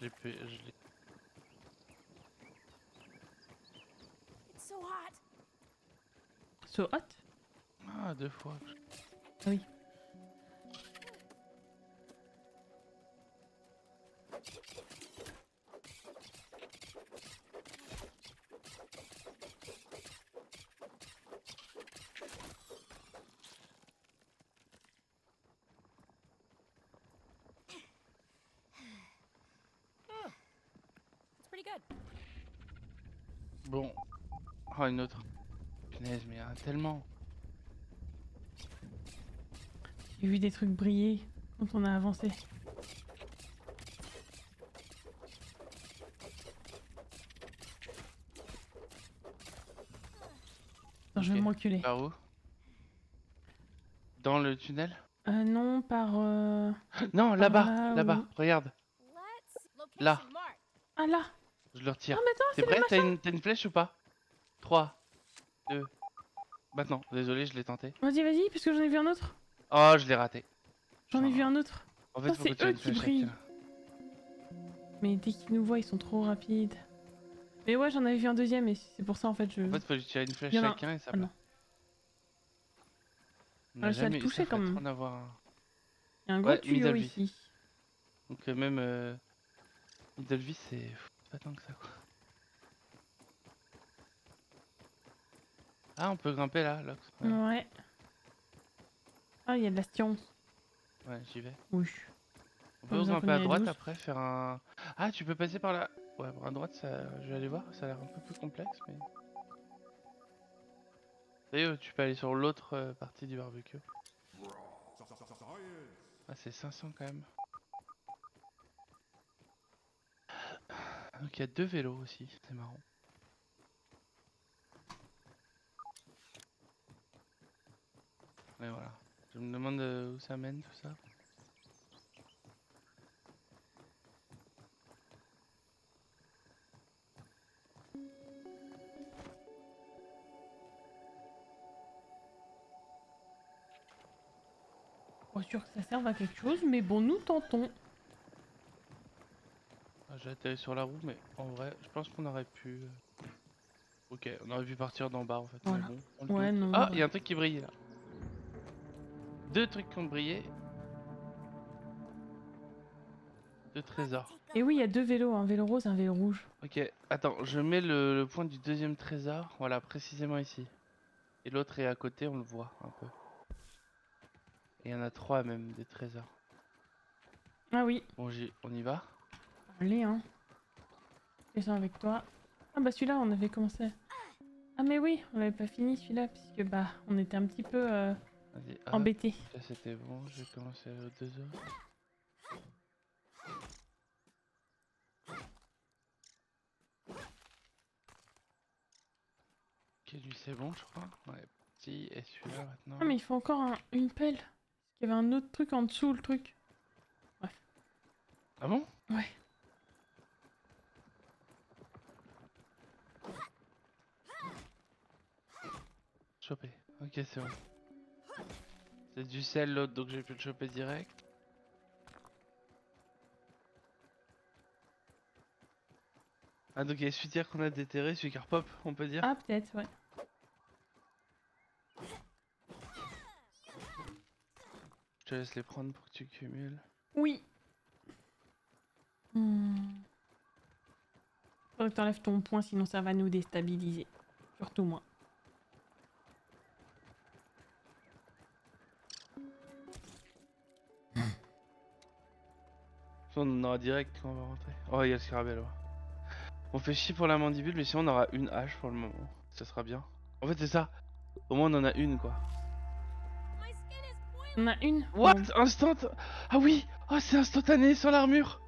Je l'ai pu... So hot. Ah, deux fois. Oui. Bon. Oh, une autre. Punaise, mais il y en a tellement. J'ai vu des trucs briller quand on a avancé. Attends, okay. Je vais m'enculer. Par où? Dans le tunnel? Non, par... Non, là-bas, là-bas, où... regarde. Là. Ah, là. Je leur tire. T'es prêt? T'as une flèche ou pas? 3, 2... Maintenant, désolé, je l'ai tenté. Vas-y, vas-y, parce que j'en ai vu un autre. Oh, je l'ai raté. J'en ai vu un autre. En fait, c'est eux qui brillent. Mais dès qu'ils nous voient, ils sont trop rapides. Mais ouais, j'en avais vu un deuxième et c'est pour ça en fait je... En fait, faut lui tirer une flèche chacun et ça part. Ah non. Je vais le toucher quand même. Il y a un gros tuyau ici. Donc même... Envee, c'est... Pas tant que ça quoi. Ah, on peut grimper là, Lox. Ouais. Ouais. Ah, il y a de la science. Ouais, j'y vais. Oui. On peut grimper à droite après, faire un... Ah, tu peux passer par là. Ouais, par à droite, ça... je vais aller voir, ça a l'air un peu plus complexe, mais... D'ailleurs, tu peux aller sur l'autre partie du barbecue. Ah, c'est 500 quand même. Donc il y a deux vélos aussi, c'est marrant. Mais voilà, je me demande où ça mène tout ça. Pas sûr que ça serve à quelque chose, mais bon, nous tentons. J'ai atterri sur la roue, mais en vrai, je pense qu'on aurait pu... Ok, on aurait pu partir d'en bas en fait. Voilà. Bon, on ouais, non, ah, il y a un truc qui brille là. Deux trucs qui ont brillé. Deux trésors. Et oui, il y a deux vélos, un vélo rose, un vélo rouge. Ok, attends, je mets le point du deuxième trésor, voilà, précisément ici. Et l'autre est à côté, on le voit un peu. Et il y en a trois même, des trésors. Ah oui. Bon, on y va. Allez, hein. Descends avec toi. Ah bah celui-là, on avait commencé. Ah mais oui, on l'avait pas fini celui-là, puisque bah, on était un petit peu embêtés. Ça c'était bon, j'ai commencé aux 2 heures. Ok, lui c'est bon, je crois. Ouais, petit, et celui-là maintenant. Ah mais il faut encore une pelle. Parce qu'il y avait un autre truc en dessous, le truc. Bref. Ah bon? Ouais. Choper. Ok, c'est bon. C'est du sel l'autre, donc j'ai pu le choper direct. Ah, donc il y a celui-là qu'on a déterré, celui qui repop, on peut dire. Ah, peut-être, ouais. Je te laisse les prendre pour que tu cumules. Oui. Faudrait que t'enlèves ton point, sinon ça va nous déstabiliser. Surtout moi. On en aura direct quand on va rentrer. Oh, il y a le scarabée là-bas. On fait chier pour la mandibule, mais si on aura une hache pour le moment. Ça sera bien. En fait, c'est ça. Au moins, on en a une, quoi. On a une. What? Instant? Ah oui! Oh, c'est instantané sur l'armure!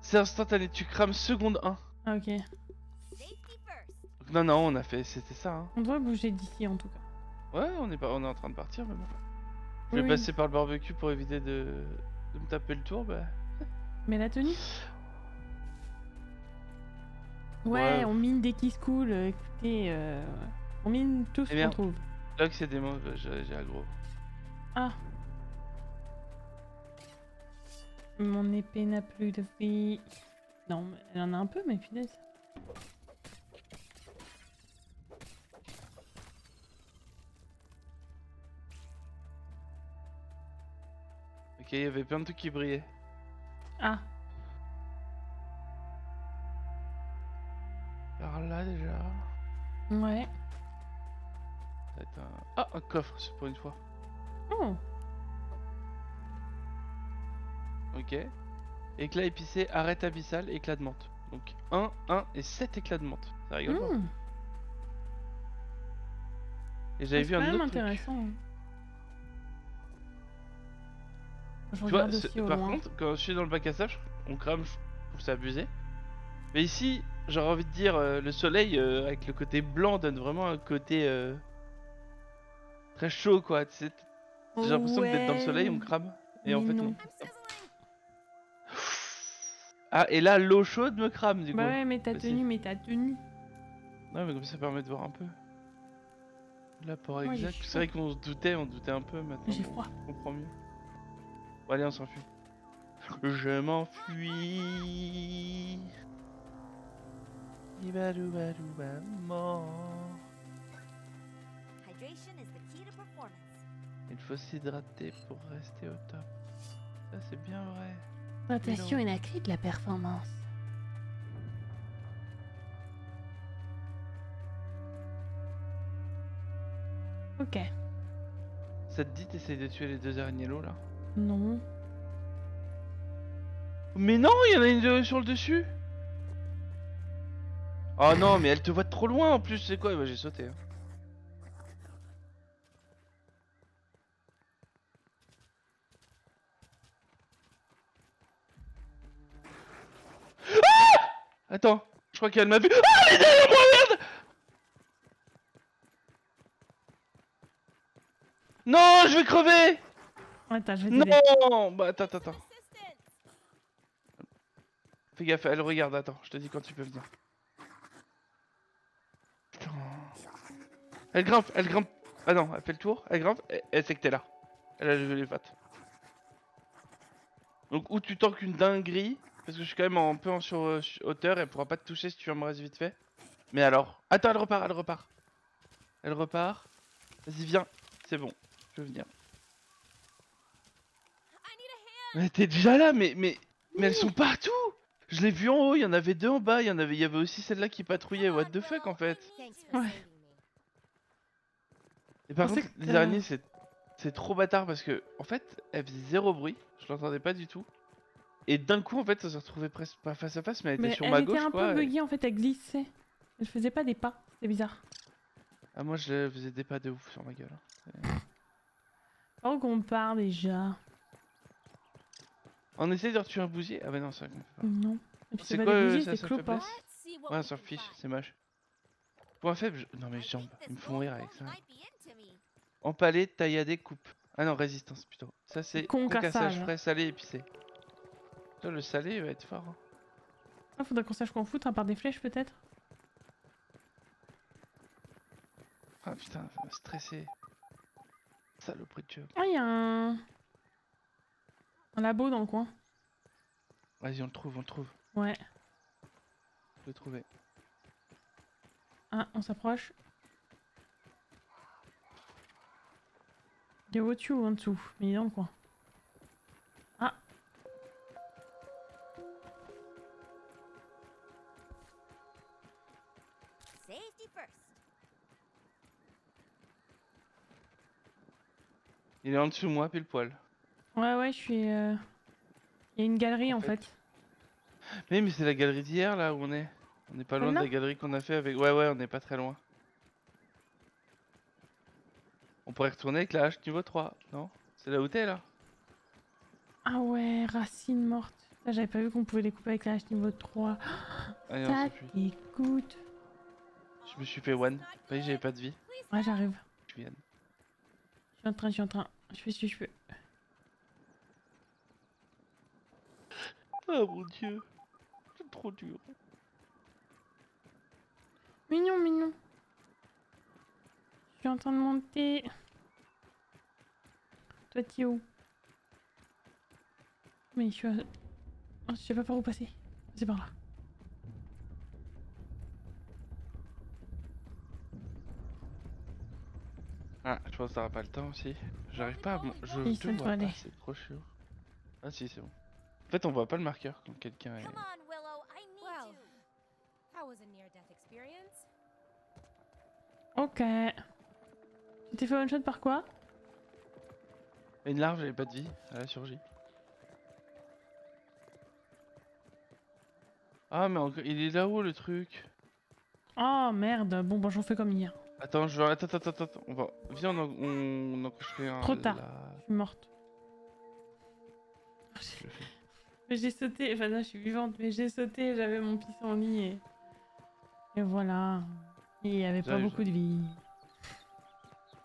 C'est instantané, tu crames seconde 1. Ah, ok. Non, non, on a fait. C'était ça. Hein. On doit bouger d'ici en tout cas. Ouais, on est en train de partir, mais bon. Je vais passer par le barbecue pour éviter de me taper le tour, bah. Mais la tenue? Ouais, on mine dès qu'il se coule. Écoutez, on mine tout ce qu'on trouve. Là que c'est des mots, j'ai aggro. Ah. Mon épée n'a plus de vie. Non, elle en a un peu, mais punaise. Ok, il y avait plein de trucs qui brillaient. Ah. Par là déjà. Ouais. Ah, un coffre, c'est pour une fois. Oh. Ok. Éclat épicé, arête abyssale, éclat de menthe. Donc 1, 1 et 7 éclats de menthe. Ça rigole pas. Et j'avais vu un autre intéressant. Truc. Je regarde vois, aussi au par loin. Contre, quand je suis dans le bac à sable, on crame, je trouve ça abusé. Mais ici, j'aurais envie de dire, le soleil, avec le côté blanc, donne vraiment un côté... très chaud, quoi. J'ai l'impression que d'être dans le soleil, on crame. Et mais en fait, non. Ah, et là, l'eau chaude me crame, du coup. Bah ouais, mais t'as tenu, mais t'as tenu. Non, mais comme ça permet de voir un peu. Là, pour exact. C'est vrai qu'on se doutait, un peu maintenant. J'ai froid. On comprend mieux. Bon, allez, on s'enfuit. Je m'enfuis. Il faut s'hydrater pour rester au top. Ça, c'est bien vrai. L'hydratation est la clé de la performance. Ok. Ça te dit t'essayes de tuer les deux araignées l'eau là? Non. Mais non, il y en a une sur le dessus. Oh non, mais elle te voit de trop loin en plus, c'est quoi? Bah, j'ai sauté. Hein. Attends, je crois qu'elle m'a vu. Ah, elle est derrière moi, merde! Non, je vais crever! Attends, je vais t'aider. Non! Bah, attends. Fais gaffe, elle regarde, attends, je te dis quand tu peux venir. Putain. Elle grimpe. Ah non, elle fait le tour, elle grimpe, elle sait que t'es là. Elle a levé les pattes. Donc, ou tu tanques une dinguerie. Parce que je suis quand même un peu en hauteur, elle pourra pas te toucher si tu embrasses vite fait. Mais alors... Attends, elle repart. Elle repart. Vas-y, viens. C'est bon, je veux venir. Mais t'es déjà là, mais elles sont partout. Je l'ai vu en haut, il y en avait deux en bas, il y avait aussi celle-là qui patrouillait. What the fuck, en fait. Ouais. Et par contre, les araignées, c'est trop bâtard parce que, en fait, elles faisaient zéro bruit. Je l'entendais pas du tout. Et d'un coup, en fait, ça se retrouvait presque pas face à face, mais elle était sur ma gauche. Elle était un peu buggy, en fait, elle glissait. Elle faisait pas des pas, c'est bizarre. Ah, moi, je faisais des pas de ouf sur ma gueule. Oh, qu'on part déjà. On essaie de retuer un bousier. Ah, bah non, c'est vrai qu'on peut pas. Non. C'est quoi ça, ça fait place? Ouais, on s'en fiche, c'est moche. Point faible, non, mais jambes, ils me font rire avec ça. Empalé, tailladé, coupe. Ah non, résistance plutôt. Ça, c'est concassage frais, salé, épicé. Le salé il va être fort. Hein. Ah, faudrait qu'on sache qu'on fout par des flèches peut-être. Ah putain, ça m'a stressé. Saloperie de jeu. Ah, il y a un labo dans le coin. Vas-y, on le trouve. Ouais. Je l'ai trouvé. Ah, on s'approche. Il est au-dessus ou en dessous, mais il est dans le coin. Il est en dessous de moi, pile poil. Ouais, je suis... Il y a une galerie en fait. Mais c'est la galerie d'hier là où on est. On n'est pas loin de la galerie qu'on a fait avec... Ouais, on n'est pas très loin. On pourrait retourner avec la hache niveau 3, non? C'est là où t'es là? Ah ouais, racines mortes. J'avais pas vu qu'on pouvait les couper avec la hache niveau 3. Allez, ça écoute. Je me suis fait one. J'avais pas de vie. Ouais, j'arrive. Je suis en train. Je fais ce que je peux. Oh mon dieu. C'est trop dur. Mignon, mignon. Je suis en train de monter. Toi, t'es où? Mais je suis à... Je sais pas par où passer. C'est par là. Ah, je pense que t'auras pas le temps aussi. J'arrive pas à... Je te vois pas, c'est trop chiant. Ah si, c'est bon. En fait, on voit pas le marqueur quand quelqu'un est... Ok. Tu t'es fait one shot par quoi? Une larve, j'avais pas de vie, elle a surgi. Ah mais encore... il est là-haut le truc. Oh merde, bon bah j'en fais comme hier. Attends, je vais... Attends, on va... Viens, on encroche un... Trop tard, je suis morte. J'ai sauté, enfin non, je suis vivante, mais j'ai sauté, j'avais mon pissenlit et voilà. Il y avait pas beaucoup de vie.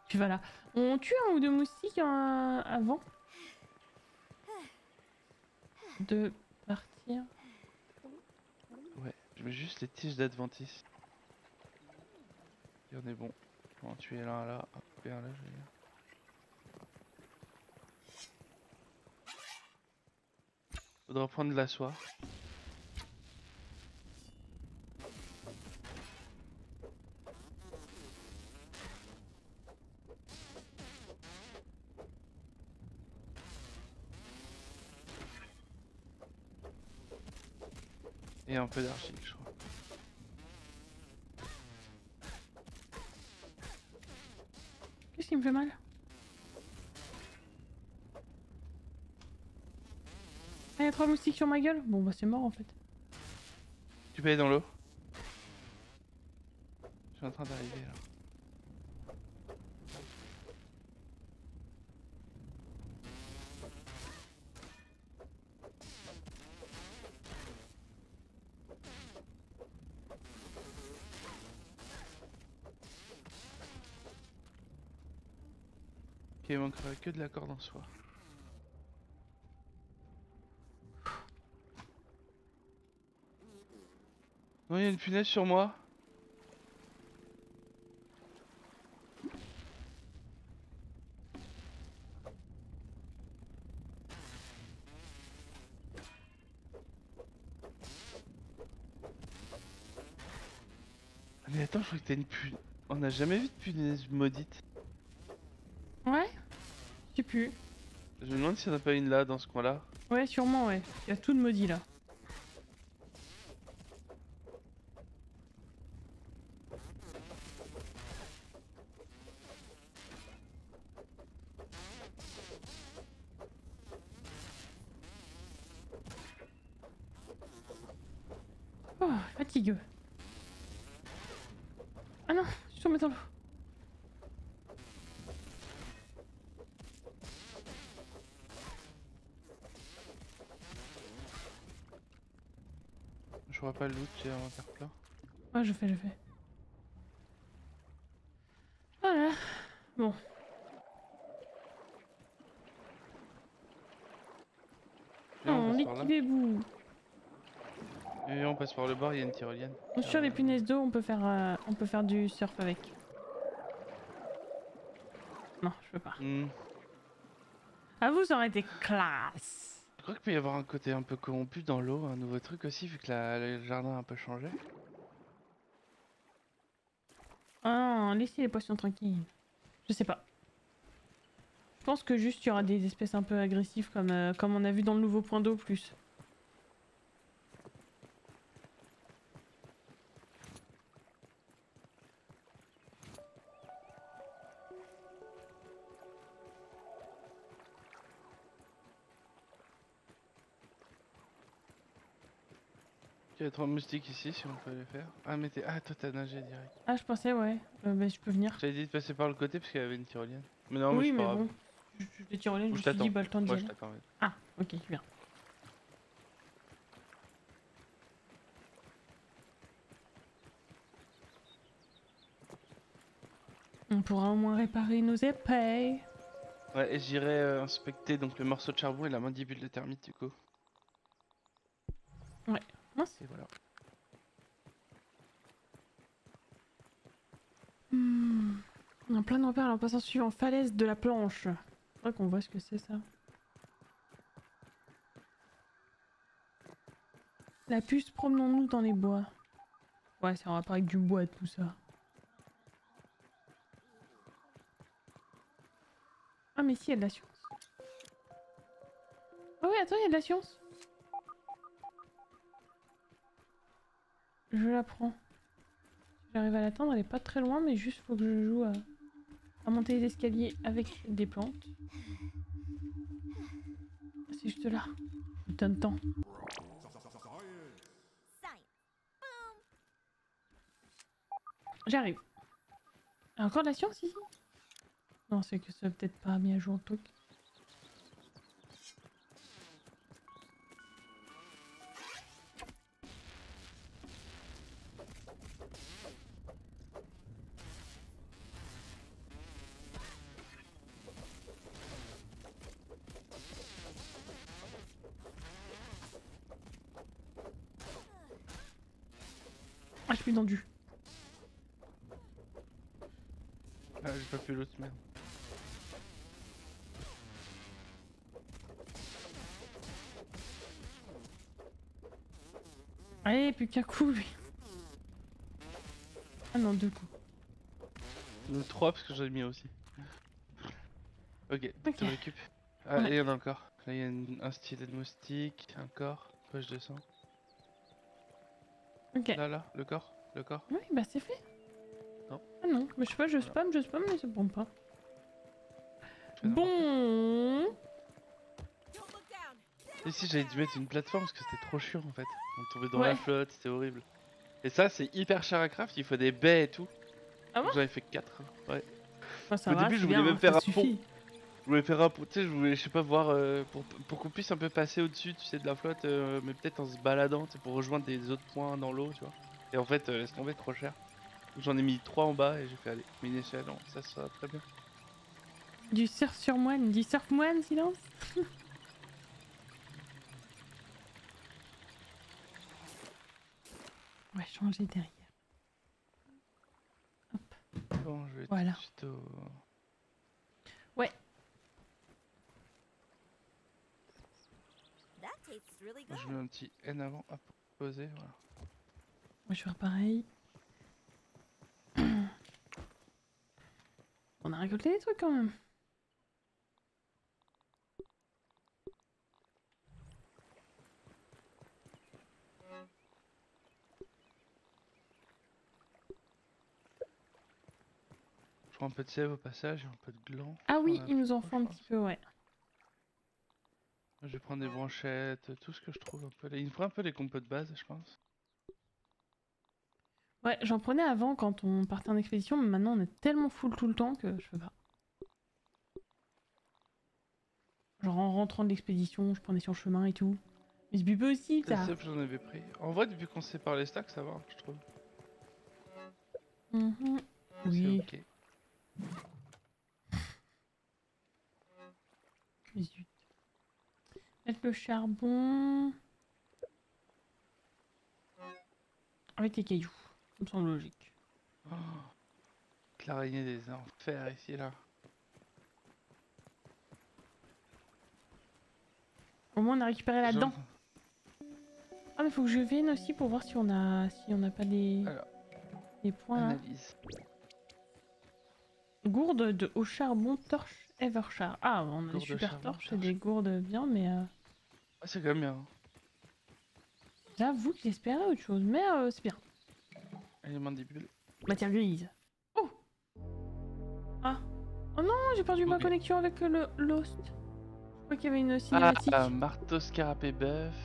Puis voilà. On tue un ou deux moustiques avant de partir. Ouais, je mets juste les tiges d'adventice. Et on est bon. On va en tuer l'un là, hop, et un là, je vais dire. Faudra prendre de la soie. Et un peu d'argile, je crois. Qu'est-ce qui me fait mal? Ah, y'a 3 moustiques sur ma gueule? Bon bah c'est mort en fait. Tu peux aller dans l'eau? Je suis en train d'arriver là. Ok, il manquera que de la corde en soi. Non, il y a une punaise sur moi. Mais attends, je crois que t'as une punaise. On n'a jamais vu de punaise maudite. Ouais, je sais plus. Je me demande s'il n'y en a pas une là, dans ce coin là. Ouais, sûrement, ouais. Il y a tout de maudit là. Oh, fatigueux. Ah non, je suis tombée dans l'eau. Je vois pas le loot, j'ai inventaire plein. Ouais, je fais. Voilà. Bon. Non, l'équipez-vous. Et on passe par le bord, il y a une tyrolienne. Sur les punaises d'eau, on peut faire du surf avec. Non, je peux pas. Ah, vous aurez des classes. Je crois qu'il peut y avoir un côté un peu corrompu dans l'eau, un nouveau truc aussi, vu que le jardin a un peu changé. Ah, laissez les poissons tranquilles. Je sais pas. Je pense que juste il y aura des espèces un peu agressives comme on a vu dans le nouveau point d'eau plus. Il y a 3 moustiques ici si on peut les faire. Ah mais t'es... Ah toi t'as nagé direct. Ah je pensais ouais, bah je peux venir. J'avais dit de passer par le côté parce qu'il y avait une tyrolienne. Mais non, oui, mais je pars. Bon, Je t'ai tiré l'aile, je me suis dit, bah le temps de dire. Ah, ok, bien. On pourra au moins réparer nos épées. Ouais, et j'irai inspecter donc le morceau de charbon et la mandibule de termite du coup. Ouais, mince. Et voilà. Mmh. En plein de repères en passant sur en falaise de la planche. C'est vrai qu'on voit ce que c'est ça. La puce, promenons-nous dans les bois. Ouais, c'est en rapport avec du bois tout ça. Ah mais si, il y a de la science. Ah oui, attends, il y a de la science. Je la prends. J'arrive à l'atteindre, elle est pas très loin, mais juste faut que je joue à monter les escaliers avec des plantes. C'est juste là. Putain de temps. J'arrive. Il y a encore de la science ici ? Non, c'est que ça peut-être pas mis à jour le truc. Ah, je suis dans du. Ah, j'ai pas pu l'autre, merde. Allez, plus qu'un coup lui. Ah non, 2 coups. 3 parce que j'en ai mis aussi. Ok, je récupère. Ah, ouais. Et il y en a encore. Là, il y a un stylet de moustique, un corps, poche de sang. Ok. Là, là, le corps, le corps. Oui, bah c'est fait. Non. Ah non, mais je sais pas, je spam, voilà. Je spam, mais ça prend pas. Bon. Ici, j'avais dû mettre une plateforme parce que c'était trop chiant en fait. On tombait dans la flotte, c'était horrible. Et ça, c'est hyper cher à craft, il faut des baies et tout. Ah ouais? J'en ai fait 4. Ouais. Enfin, ça au début, je voulais même faire un pont. Je voulais faire un pont, tu sais, je voulais, je sais pas, voir pour qu'on puisse un peu passer au-dessus, tu sais, de la flotte, mais peut-être en se baladant, tu sais, pour rejoindre des autres points dans l'eau, tu vois. Et en fait, laisse tomber, trop cher. J'en ai mis 3 en bas et j'ai fait, allez, mine échelle, ça sera très bien. Du surf sur moine, du surf moine, silence. On va changer derrière. Hop. Bon, je vais voilà. Tout de suite. Ouais. Je mets un petit N avant à poser, voilà. Moi, je vais faire pareil. On a récolté des trucs quand même. Je prends un peu de sève au passage et un peu de gland. Ah oui, il nous en faut un petit peu, ouais. Je vais prendre des branchettes, tout ce que je trouve un peu. Il me faut un peu les compotes de base, je pense. Ouais, j'en prenais avant quand on partait en expédition, mais maintenant on est tellement full tout le temps que je peux pas. Genre en rentrant de l'expédition, je prenais sur le chemin et tout. Mais ce bubé aussi, ça. C'est ça que j'en avais pris. En vrai, depuis qu'on sépare les stacks, ça va, je trouve. Mm-hmm. Oui. C'est ok. Zut. Mettre le charbon avec les cailloux, ça me semble logique. Oh, l'araignée des enfers ici là. Au moins on a récupéré la dent. Ah mais faut que je vienne aussi pour voir si on a pas des points. Analyse. Là. Gourde de au charbon, torche, everchar. Ah, on a gourde des super charbon, torches et des gourdes bien, mais. Ah, c'est quand même bien. Hein. J'avoue que j'espérais autre chose, mais c'est bien. Les mandibules. Matière grise. Oh. Ah. Oh non, j'ai perdu ma connexion avec le Lost. Je crois qu'il y avait une cinématique. Ah, marteau, scarabée bœuf.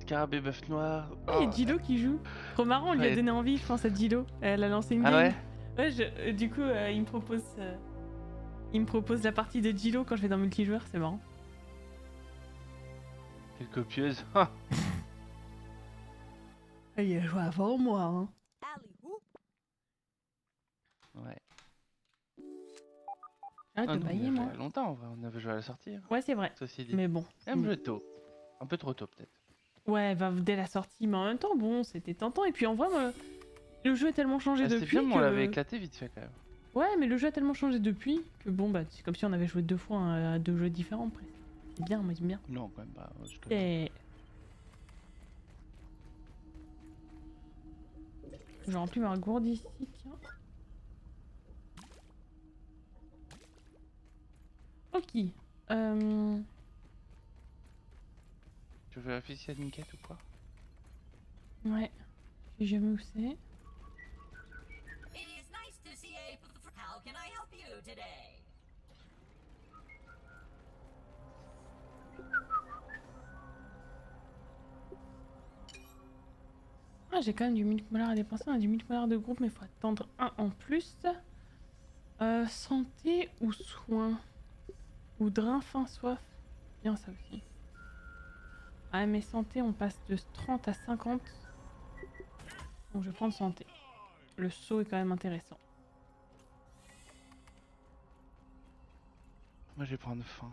Scarabée bœuf noir. Oh, il y a Dilo qui joue. Trop marrant, on lui a donné envie, je pense, à Dilo. Elle a lancé une game. Ouais, du coup, il me propose Il me propose la partie de Gilo quand je vais dans multijoueur, c'est marrant. Quelle copieuse. Il a joué avant moi, hein. Ouais. Arrête de bailler, moi. Ça fait longtemps, en vrai. On avait joué à la sortie. Hein. Ouais, c'est vrai. Ceci dit. Mais bon. Un peu tôt. Un peu trop tôt, peut-être. Ouais, bah, dès la sortie, mais en même temps, bon, c'était tentant. Et puis en vrai, le jeu a tellement changé depuis. C'est bien, on l'avait éclaté vite fait, quand même. Ouais, mais le jeu a tellement changé depuis que bon, bah, c'est comme si on avait joué deux fois à deux jeux différents, presque. C'est bien, moi, j'aime bien. Non, quand même pas. Et... j'ai rempli ma gourde ici, tiens. Ok. Tu veux vérifier s'il y a une quête ou quoi? Ouais. Je sais jamais où c'est. Ah, j'ai quand même du 1000 $ à dépenser, on a du 1000 $ de groupe, mais faut attendre un en plus. Santé ou soin? Ou drain, faim, soif. Bien ça aussi. Ah mais santé, on passe de 30 à 50. Donc je vais prendre santé. Le saut est quand même intéressant. Moi je vais prendre faim.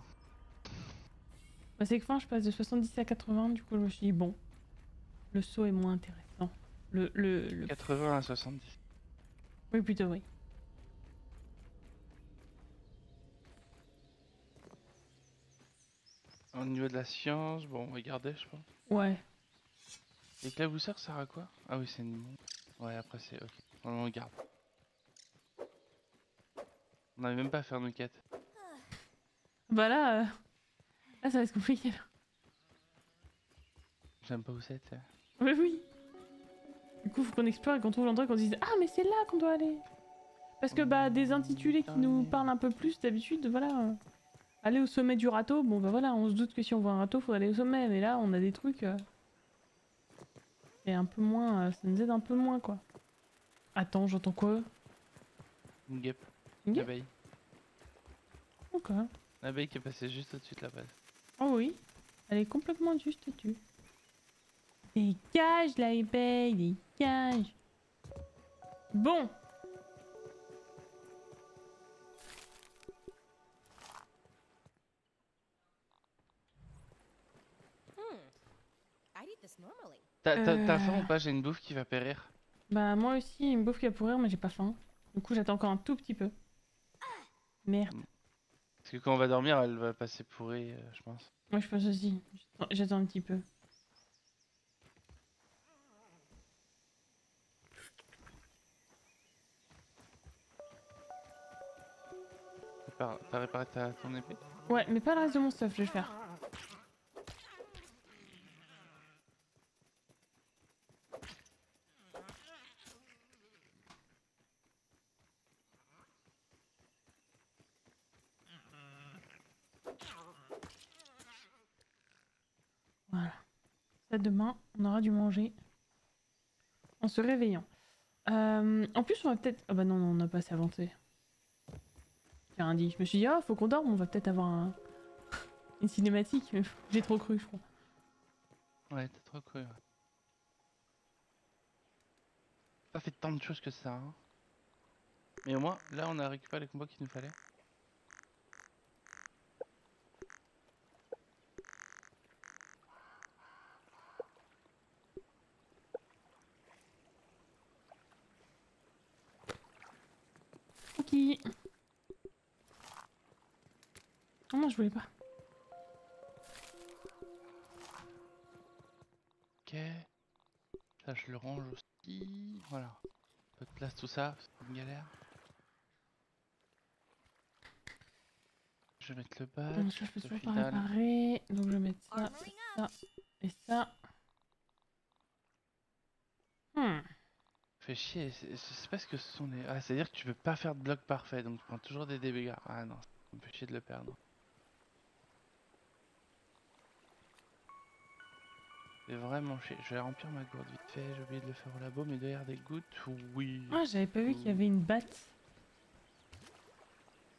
Bah, c'est que faim, je passe de 70 à 80, du coup je me suis dit bon. Le saut est moins intéressant. Le 80 à 70. Oui, plutôt, oui. Au niveau de la science, bon, on va garder, je pense. Ouais. Les clavousseurs, ça sert à quoi? Ah oui, c'est une... ouais, après c'est... ok, on le garde. On n'avait même pas à faire nos quêtes. Bah là... là, ça va être compliqué, là. J'aime pas où c'est. Oui, oui. Du coup, faut qu'on explore et qu'on trouve l'endroit et qu'on se dise ah, mais c'est là qu'on doit aller. Parce que bah, des intitulés qui nous parlent un peu plus d'habitude, voilà. Aller au sommet du râteau, bon bah voilà, on se doute que si on voit un râteau, faut aller au sommet, mais là, on a des trucs. Et un peu moins, ça nous aide un peu moins quoi. Attends, j'entends quoi? Une guêpe. Une guêpe? L'abeille. Ok. L'abeille qui est passée juste au-dessus de la base. Oh oui, elle est complètement juste au-dessus. Dégage l'abeille, dégage. Bon. T'as faim ou pas? J'ai une bouffe qui va périr. Bah moi aussi, une bouffe qui va pourrir, mais j'ai pas faim. Du coup j'attends encore un tout petit peu. Merde. Parce que quand on va dormir, elle va passer pourrie, je pense. Moi je pense aussi. J'attends un petit peu. T'as réparé ton épée? Ouais, mais pas le reste de mon stuff, je vais le faire. Voilà. Ça, demain, on aura dû manger en se réveillant. En plus, on va peut-être... ah bah non, on n'a pas assez avancé. Je me suis dit, ah, faut qu'on dorme, on va peut-être avoir une cinématique, mais j'ai trop cru, je crois. Ouais, t'as trop cru, ouais. Pas fait tant de choses que ça, hein. Mais au moins, là, on a récupéré les combats qu'il nous fallait. Ok. Oh non, je voulais pas. Ok. Ça, je le range aussi. Voilà. Peu de place, tout ça. C'est une galère. Je vais mettre le badge. Donc, ça, je peux toujours pas réparer. Donc, je vais mettre ça, ça et ça. Fais chier. Je sais pas ce que ce sont les. Ah, c'est-à-dire que tu peux pas faire de bloc parfait. Donc, tu prends toujours des dégâts. Ah non, ça me fait chier de le perdre. Vraiment chier. Je vais remplir ma gourde vite fait, j'ai oublié de le faire au labo, mais derrière des gouttes, oui. Ah, j'avais pas vu qu'il y avait une batte.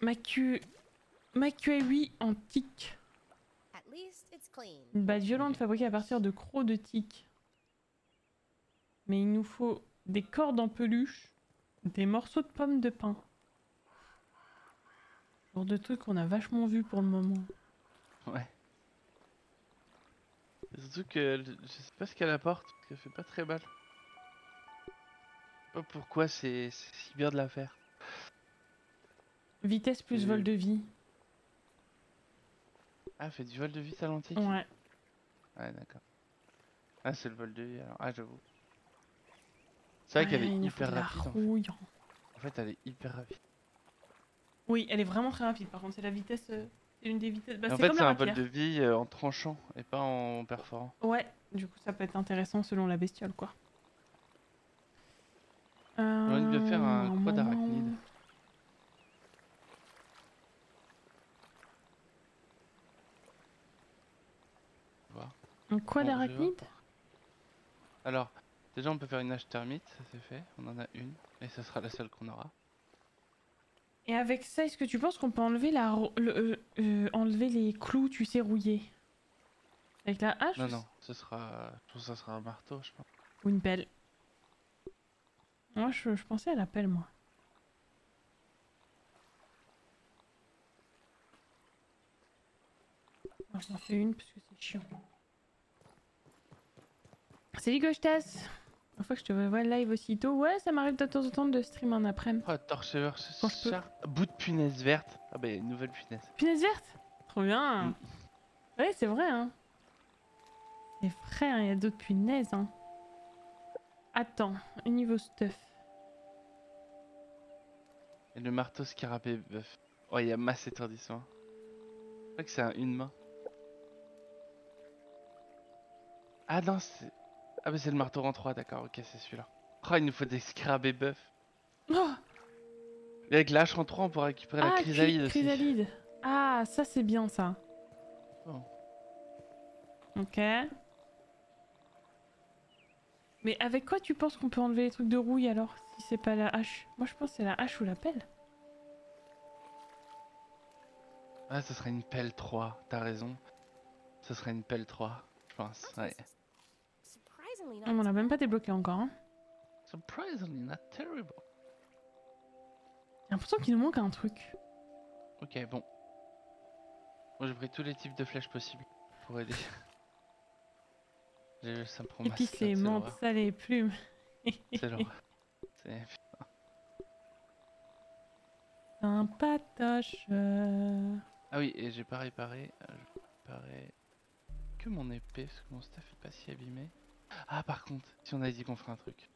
Ma QAI antique. Une batte violente fabriquée à partir de crocs de tic. Mais il nous faut des cordes en peluche, des morceaux de pommes de pain. Genre de trucs qu'on a vachement vu pour le moment. Ouais. Surtout que je sais pas ce qu'elle apporte, parce qu'elle fait pas très mal. Je sais pas pourquoi c'est si bien de la faire. Vitesse plus vol de vie. Ah, elle fait du vol de vie talentique. Ouais. Ouais, d'accord. Ah, c'est le vol de vie alors. Ah, j'avoue. C'est vrai qu'elle est hyper rapide. En fait, elle est hyper rapide. Oui, elle est vraiment très rapide. Par contre, c'est la vitesse. C'est une des vitesses. Bah, en fait, c'est un vol de vie en tranchant et pas en perforant. Ouais, du coup, ça peut être intéressant selon la bestiole, quoi. J'ai envie de faire un croix d'arachnide. Un quoi d'arachnide? Alors, déjà, on peut faire une hache thermite, ça c'est fait. On en a une, et ça sera la seule qu'on aura. Et avec ça, est-ce que tu penses qu'on peut enlever la enlever les clous, tu sais, rouillés? Avec la hache? Non, non, ce sera... Je pense que ça sera un marteau, je pense. Ou une pelle. Moi, je pensais à la pelle, moi. Moi, j'en fais une, parce que c'est chiant. Salut Gauchetas! Une fois que je te vois live aussitôt, ouais, ça m'arrive de temps en temps de stream en après-midi. Oh, torcheur, bout de punaise verte. Ah, bah, une nouvelle punaise. Punaise verte? Trop bien! Mm. Ouais, c'est vrai, hein. C'est vrai, hein, y a d'autres punaises, hein. Attends, niveau stuff. Et le marteau scarabée, bœuf. Oh, y a masse étourdissement. Je crois que c'est une main. Ah, non, c'est. Ah bah c'est le marteau en 3, d'accord, ok, c'est celui-là. Ah, il nous faut des scarabées bœufs. Oh, et avec la hache en 3, on pourra récupérer la chrysalide aussi. Ah, ça c'est bien ça. Oh. Ok. Mais avec quoi tu penses qu'on peut enlever les trucs de rouille alors, si c'est pas la hache? Moi je pense que c'est la hache ou la pelle. Ah, ça serait une pelle 3, t'as raison. Ça serait une pelle 3, je pense, ouais. On l'a même pas débloqué encore. Hein. Surprisingly not terrible. J'ai l'impression qu'il nous manque un truc. Ok, bon. Moi j'ai pris tous les types de flèches possibles pour aider. Ça me prend ma tête. Les menthes, ça, les plumes. C'est l'horreur. C'est un patoche. Ah oui, et j'ai pas réparé. J'ai réparé que mon épée, parce que mon staff est pas si abîmé. Ah, par contre, si on a dit qu'on ferait un truc.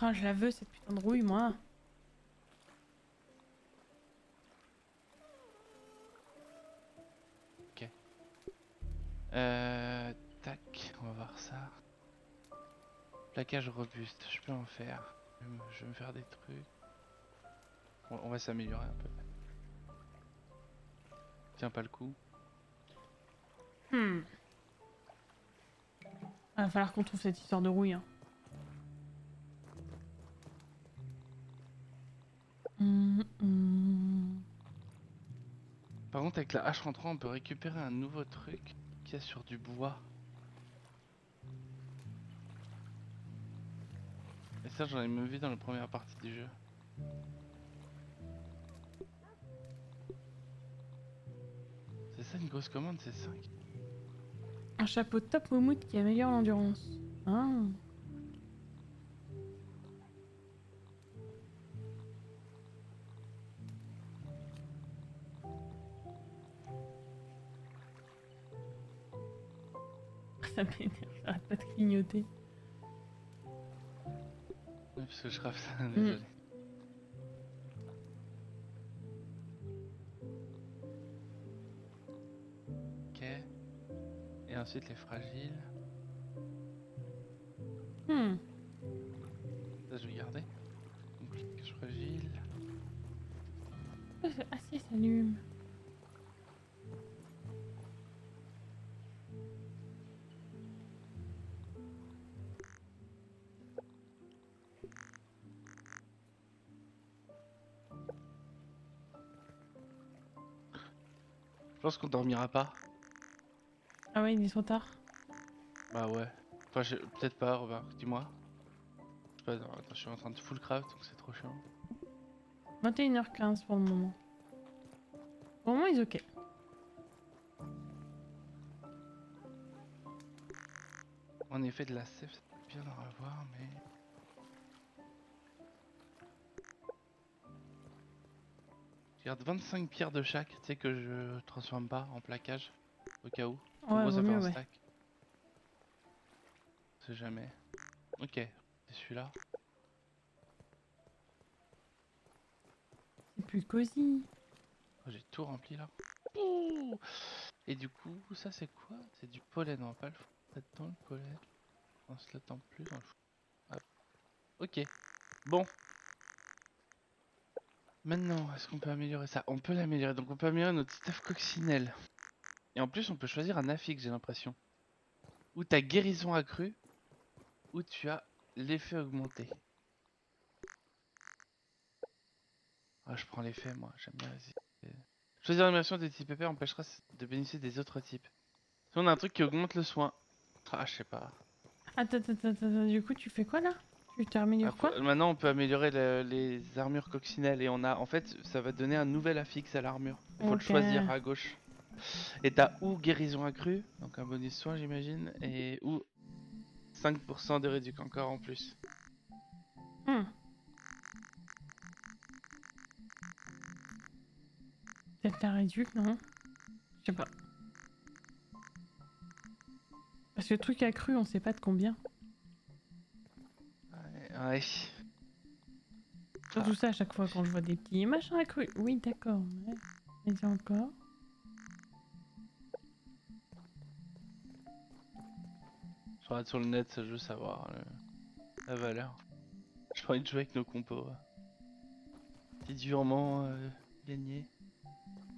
Ah, je la veux cette putain de rouille, moi. Ok. Tac, on va voir ça. Plaquage robuste, je peux en faire. Je vais me faire des trucs. On va s'améliorer un peu. Tiens pas le coup. Hmm. Il va falloir qu'on trouve cette histoire de rouille. Hein. Par contre avec la hache en 3 on peut récupérer un nouveau truc qu'il y a sur du bois. Et ça j'en ai même vu dans la première partie du jeu. Une grosse commande, c'est 5. Un chapeau top moumoute qui améliore l'endurance. Ah. Ça m'énerve, j'arrête pas de clignoter. Oui, parce que je rafle ça, désolé. Ensuite les fragiles. Hmm. Ça je vais garder. Donc les fragiles. Ah si, ça s'allume. pense qu'on dormira pas. Ah ouais, ils sont tard. Bah ouais. Enfin, peut-être pas, remarque, dis-moi. Je sais pas, non, attends, je suis en train de full craft donc c'est trop chiant. 21h15 pour le moment. Pour le moment, ils sont ok. En effet, de la safe, ça peut bien en revoir, mais. Je garde 25 pierres de chaque, tu sais, que je transforme pas en plaquage, au cas où. Pour ouais, moi, ça fait mieux, un stack. Ouais. On sait jamais. Ok, c'est celui-là. C'est plus cosy. Oh, j'ai tout rempli là. Ouh. Et du coup, ça c'est quoi? C'est du pollen, on va pas le foutre là-dedans, le pollen. On se l'attend plus, on le fout. Hop. Ok, bon. Maintenant, est-ce qu'on peut améliorer ça? On peut l'améliorer, donc on peut améliorer notre staff coccinelle. Et en plus, on peut choisir un affixe, j'ai l'impression. Ou ta guérison accrue, ou tu as l'effet augmenté. Ah, je prends l'effet, moi, j'aime bien. Choisir l'immersion des types pépères empêchera de bénéficier des autres types. Si on a un truc qui augmente le soin. Ah, je sais pas. Attends, du coup, tu fais quoi là? Tu t'améliores quoi? Maintenant on peut améliorer les armures coccinelles et on a en fait ça va donner un nouvel affixe à l'armure. Il faut le choisir à gauche. Et t'as ou guérison accrue, donc un bonus soin j'imagine, et ou 5% de réduc encore en plus. Peut-être la réduc, non? Je sais pas. Parce que le truc accru on sait pas de combien. Ouais. Surtout ça à chaque fois quand je vois des petits machins accrus. Oui d'accord, mais c'est encore. Je regarde sur le net, ça je veux savoir la valeur. J'ai envie de jouer avec nos compos. C'est durement gagné.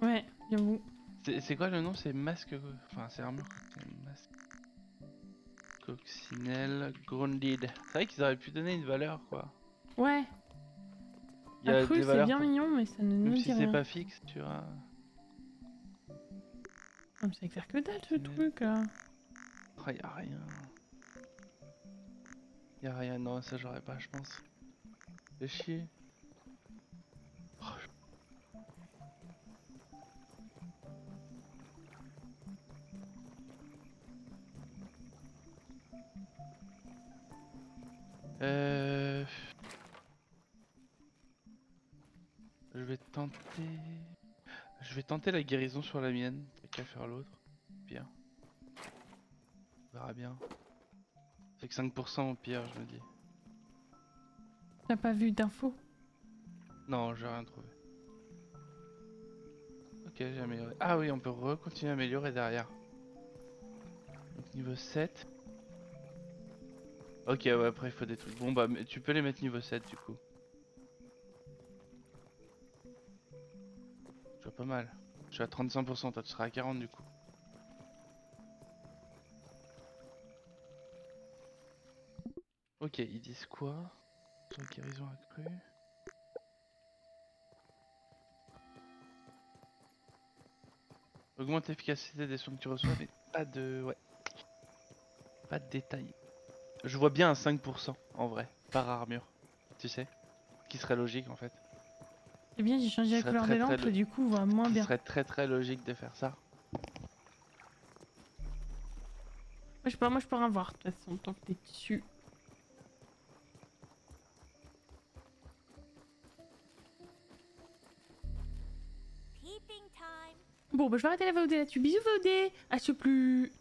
Ouais, j'avoue. C'est quoi le nom? C'est masque... Enfin c'est armure. Masque... Coccinelle, Grounded. C'est vrai qu'ils auraient pu donner une valeur quoi. Ouais. Accru c'est bien mignon mais ça ne nous dit rien. Même si c'est pas fixe tu vois. Non mais ça exerce que dalle ce truc là. Ah y'a rien. Y'a rien, non ça j'aurais pas je pense. C'est chier. Je vais tenter la guérison sur la mienne, t'as qu'à faire l'autre. Bien. On verra bien. C'est que 5% au pire, je me dis. T'as pas vu d'infos? Non, j'ai rien trouvé. Ok, j'ai amélioré. Ah oui, on peut continuer à améliorer derrière. Donc niveau 7. Ok, ouais, après il faut des trucs. Bon, bah, mais tu peux les mettre niveau 7 du coup. Je vois pas mal. Je suis à 35%, toi tu seras à 40 du coup. Ok, ils disent quoi? Sur la guérison accrue. Augmente l'efficacité des soins que tu reçois, mais pas de. Ouais. Pas de détails. Je vois bien un 5% en vrai, par armure, tu sais, qui serait logique en fait. Eh bien j'ai changé la couleur des lampes et du coup on voit moins bien. Ce serait très très logique de faire ça. Moi je sais pas, moi je peux rien voir de toute façon tant que t'es dessus. Bon bah je vais arrêter la VOD là-dessus, bisous VOD, à ce plus.